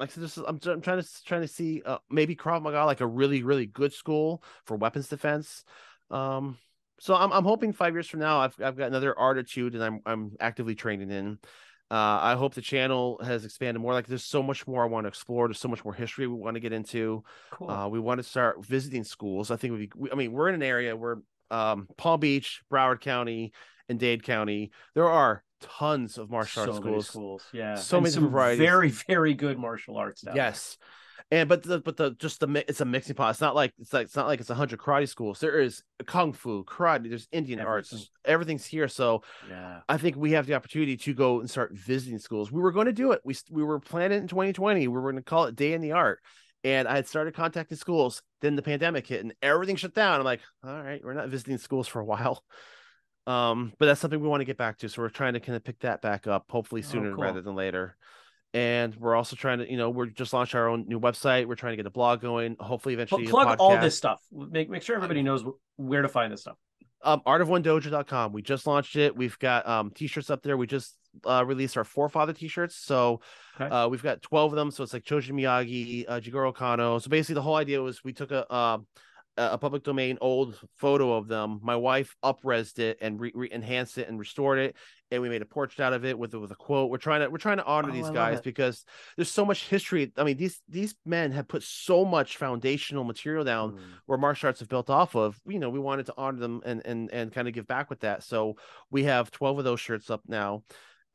like so this is, I'm, I'm trying to trying to see uh, maybe Krav Maga, like a really really good school for weapons defense. Um, so I'm I'm hoping five years from now I've I've got another art or two that I'm I'm actively training in. Uh, I hope the channel has expanded more. Like, there's so much more I want to explore. There's so much more history we want to get into. Cool. Uh, we want to start visiting schools. I think we'd be, we, I mean, we're in an area where um, Palm Beach, Broward County, and Dade County, there are tons of martial so arts many schools. schools. Yeah, so and many some varieties. Very, very good martial arts stuff. Yes, and but the but the just the it's a mixing pot. It's not like it's like it's not like it's a hundred karate schools. There is kung fu, karate. There's Indian Everything. arts. Everything's here. So yeah, I think we have the opportunity to go and start visiting schools. We were going to do it. We we were planning in twenty twenty. We were going to call it Day in the Art. And I had started contacting schools. Then the pandemic hit and everything shut down. I'm like, all right, we're not visiting schools for a while. Um, but that's something we want to get back to. So we're trying to kind of pick that back up, hopefully sooner oh, cool. rather than later. And we're also trying to, you know, we're just launched our own new website. We're trying to get a blog going. Hopefully eventually Pl plug a podcast. all this stuff. Make make sure everybody knows where to find this stuff. Um, art of one dojo dot com. We just launched it. We've got um t-shirts up there. We just uh, released our forefather t-shirts. So okay. uh, we've got twelve of them. So it's like Choji Miyagi, uh, Jigoro Kano. So basically the whole idea was we took a uh, a public domain old photo of them. My wife upresed it and re, re enhanced it and restored it, and we made a portrait out of it with with a quote. We're trying to we're trying to honor oh, these I guys because there's so much history. I mean, these these men have put so much foundational material down mm. where martial arts have built off of. You know, we wanted to honor them and and and kind of give back with that. So we have twelve of those shirts up now.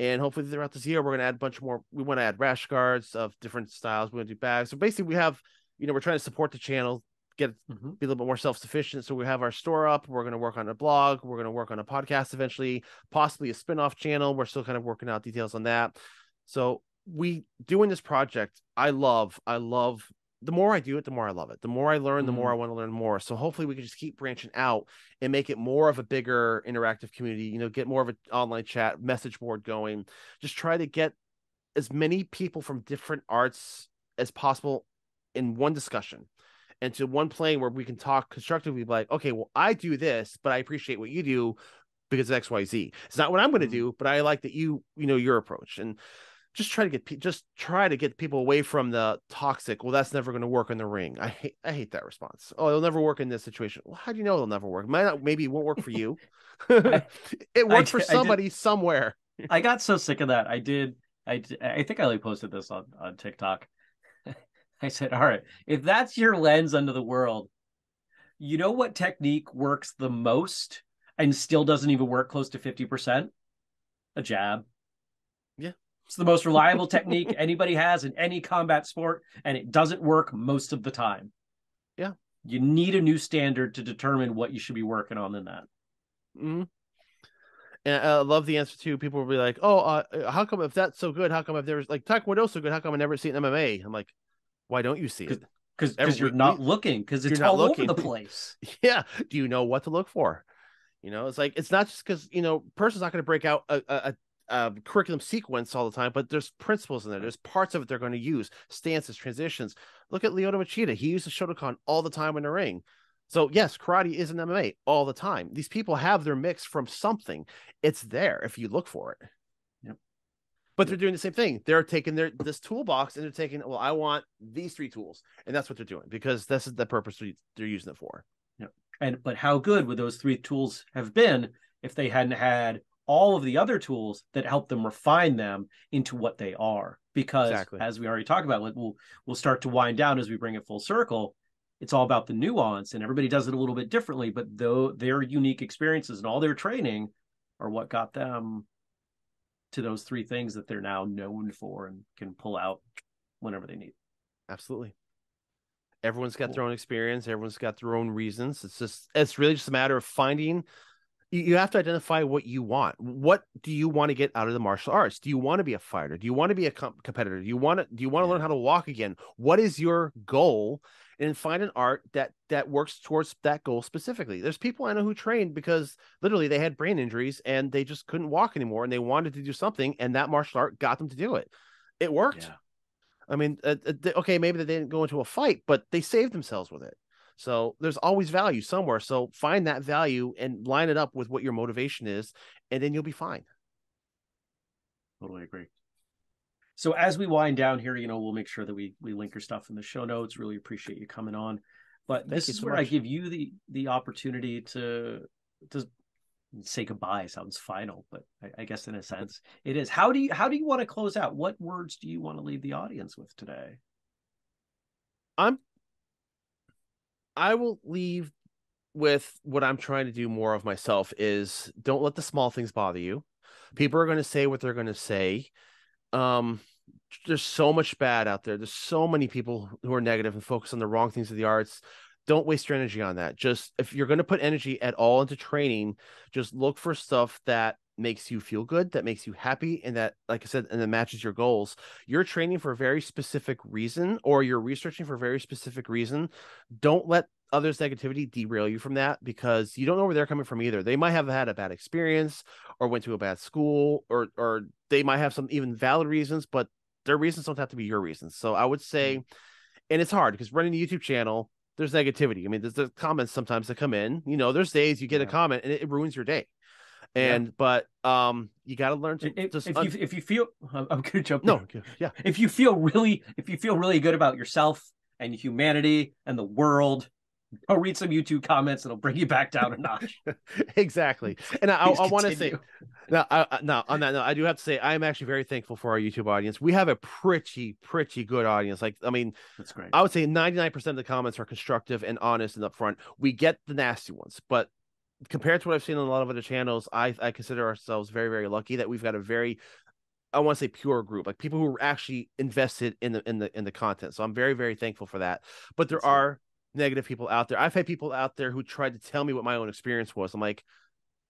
And hopefully throughout this year, we're going to add a bunch more. We want to add rash guards of different styles. We want to do bags. So basically we have, you know, we're trying to support the channel, get mm-hmm. be a little bit more self-sufficient. So we have our store up. We're going to work on a blog. We're going to work on a podcast eventually, possibly a spinoff channel. We're still kind of working out details on that. So we doing this project, I love, I love the more I do it, the more I love it, the more I learn, the mm-hmm. more I want to learn more. So hopefully we can just keep branching out and make it more of a bigger interactive community, you know, get more of an online chat message board going, just try to get as many people from different arts as possible in one discussion and to one plane where we can talk constructively, like, okay, well, I do this, but I appreciate what you do because of X Y Z. It's not what I'm going to mm-hmm. do, but I like that you, you know, your approach. And Just try to get just try to get people away from the toxic. Well, that's never going to work in the ring. I hate I hate that response. Oh, it'll never work in this situation. Well, how do you know it'll never work? Might not, maybe it won't work for you. I, it worked I, for somebody I did, somewhere. I got so sick of that. I did. I I think I only posted this on on TikTok. I said, all right, if that's your lens onto the world, you know what technique works the most and still doesn't even work close to fifty percent? A jab. Yeah. It's the most reliable technique anybody has in any combat sport, and it doesn't work most of the time. Yeah. You need a new standard to determine what you should be working on in that. Mm-hmm. And I love the answer, too. People will be like, oh, uh, how come if that's so good, how come I've never, like, Taekwondo's so good, how come I never see it in M M A? I'm like, why don't you see Cause, it? Because you're not looking, because it's all looking. over the place. Yeah. Do you know what to look for? You know, it's like, it's not just because, you know, person's not going to break out a, a, a Uh, curriculum sequence all the time, but there's principles in there. There's parts of it they're going to use, stances, transitions. Look at Lyoto Machida. He uses Shotokan all the time in the ring. So yes, karate is an M M A all the time. These people have their mix from something. It's there if you look for it. Yep. But they're doing the same thing. They're taking their this toolbox and they're taking, well, I want these three tools, and that's what they're doing because this is the purpose they're using it for. Yep. And but how good would those three tools have been if they hadn't had all of the other tools that help them refine them into what they are? Because exactly. as we already talked about, we'll, we'll start to wind down as we bring it full circle. It's all about the nuance, and everybody does it a little bit differently, but though their unique experiences and all their training are what got them to those three things that they're now known for and can pull out whenever they need. Absolutely. Everyone's got cool. their own experience. Everyone's got their own reasons. It's just, it's really just a matter of finding. You have to identify what you want. What do you want to get out of the martial arts? Do you want to be a fighter? Do you want to be a comp competitor? Do you want to, do you want to yeah. learn how to walk again? What is your goal? And find an art that, that works towards that goal specifically. There's people I know who trained because literally they had brain injuries and they just couldn't walk anymore. And they wanted to do something. And that martial art got them to do it. It worked. Yeah. I mean, uh, okay, maybe they didn't go into a fight, but they saved themselves with it. So there's always value somewhere. So find that value and line it up with what your motivation is, and then you'll be fine. Totally agree. So as we wind down here, you know, we'll make sure that we we link your stuff in the show notes. Really appreciate you coming on. But this is where I give you the the opportunity to to say goodbye. Sounds final, but I, I guess in a sense it is. How do you how do you want to close out? What words do you want to leave the audience with today? I'm I will leave with what I'm trying to do more of myself is don't let the small things bother you. People are going to say what they're going to say. Um, there's so much bad out there. There's so many people who are negative and focus on the wrong things of the arts. Don't waste your energy on that. Just if you're going to put energy at all into training, just look for stuff that makes you feel good, that makes you happy, and that, like I said, and that matches your goals. You're training for a very specific reason, or you're researching for a very specific reason. Don't let others' negativity derail you from that, because you don't know where they're coming from either. They might have had a bad experience, or went to a bad school, or or they might have some even valid reasons, but their reasons don't have to be your reasons. So I would say, and it's hard because running a YouTube channel, there's negativity. I mean, there's the comments sometimes that come in. You know, there's days you get yeah. a comment and it, it ruins your day. And yeah. but um you got to learn to if, just, if you if you feel I'm, I'm gonna jump no in. yeah if you feel really if you feel really good about yourself and humanity and the world, go read some YouTube comments. It'll bring you back down a notch. Exactly. And I, I, I want to say now I, now on that note, I do have to say I am actually very thankful for our YouTube audience. We have a pretty pretty good audience. Like I mean, that's great. I would say ninety-nine percent of the comments are constructive and honest and upfront. We get the nasty ones, but compared to what I've seen on a lot of other channels, I, I consider ourselves very, very lucky that we've got a very I want to say pure group, like people who were actually invested in the in the in the content. So I'm very, very thankful for that. But there are negative people out there. I've had people out there who tried to tell me what my own experience was. I'm like,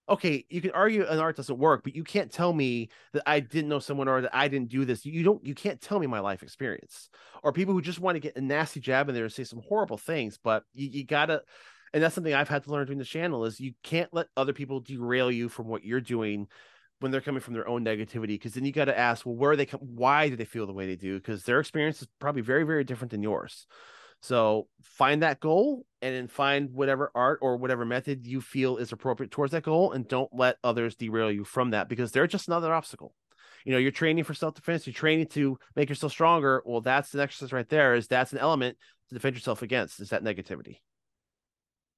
okay, you can argue an art doesn't work, but you can't tell me that I didn't know someone or that I didn't do this. You don't, you can't tell me my life experience. Or people who just want to get a nasty jab in there and say some horrible things, but you, you gotta, and that's something I've had to learn doing the channel, is you can't let other people derail you from what you're doing when they're coming from their own negativity. Because then you got to ask, well, where are they, come, why do they feel the way they do? Because their experience is probably very, very different than yours. So find that goal and then find whatever art or whatever method you feel is appropriate towards that goal, and don't let others derail you from that, because they're just another obstacle. You know, you're training for self-defense, you're training to make yourself stronger. Well, that's the exercise right there, is that's an element to defend yourself against, is that negativity.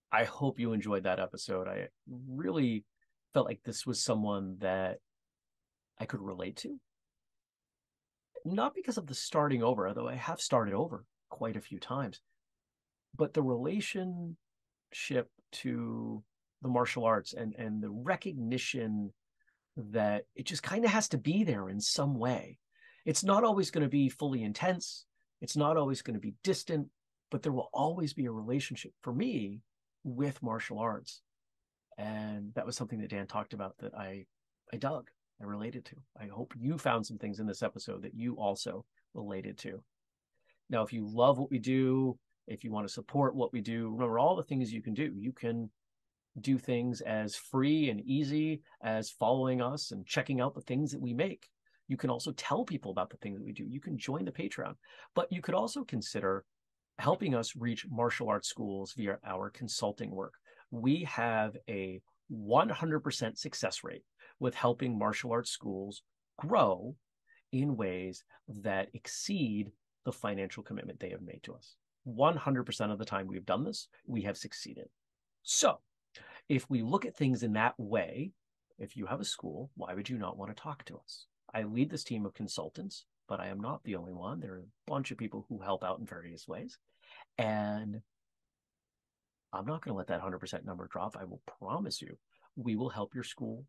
I hope you enjoyed that episode. I really felt like this was someone that I could relate to. Not because of the starting over, although I have started over quite a few times, but the relationship to the martial arts and and the recognition that it just kind of has to be there in some way. It's not always going to be fully intense, it's not always going to be distant, but there will always be a relationship for me with martial arts. And that was something that Dan talked about that I I dug, I related to. I hope you found some things in this episode that you also related to. Now, if you love what we do, if you want to support what we do, remember all the things you can do. You can do things as free and easy as following us and checking out the things that we make. You can also tell people about the things that we do. You can join the Patreon, but you could also consider helping us reach martial arts schools via our consulting work. We have a one hundred percent success rate with helping martial arts schools grow in ways that exceed the financial commitment they have made to us. one hundred percent of the time we've done this, we have succeeded. So if we look at things in that way, if you have a school, why would you not want to talk to us? I lead this team of consultants, but I am not the only one. There are a bunch of people who help out in various ways. And I'm not going to let that one hundred percent number drop. I will promise you, we will help your school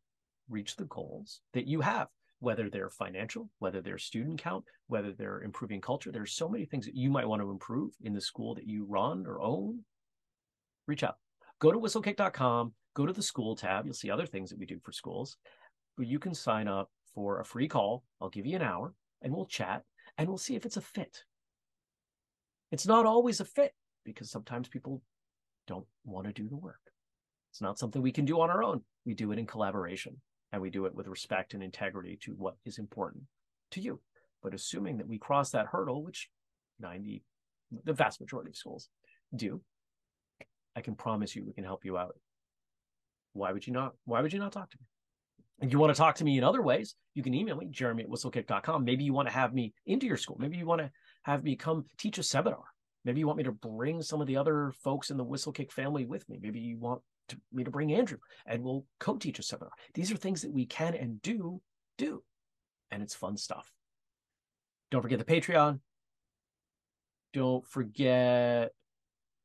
reach the goals that you have, whether they're financial, whether they're student count, whether they're improving culture. There's so many things that you might want to improve in the school that you run or own. Reach out. Go to whistlekick dot com, go to the school tab. You'll see other things that we do for schools. You can sign up for a free call. I'll give you an hour and we'll chat and we'll see if it's a fit. It's not always a fit because sometimes people don't want to do the work. It's not something we can do on our own. We do it in collaboration, and we do it with respect and integrity to what is important to you. But assuming that we cross that hurdle, which ninety, the vast majority of schools do, I can promise you we can help you out. Why would you not? Why would you not talk to me? And you want to talk to me in other ways, you can email me, jeremy at whistlekick dot com. Maybe you want to have me into your school. Maybe you want to have me come teach a seminar. Maybe you want me to bring some of the other folks in the Whistlekick family with me. Maybe you want to, me to bring Andrew and we'll co-teach a seminar. These are things that we can and do do. And it's fun stuff. Don't forget the Patreon. Don't forget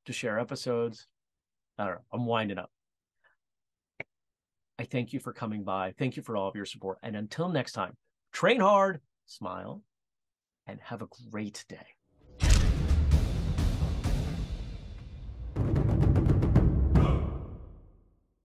to share episodes. I don't know. I'm winding up. I thank you for coming by. Thank you for all of your support. And until next time, train hard, smile, and have a great day.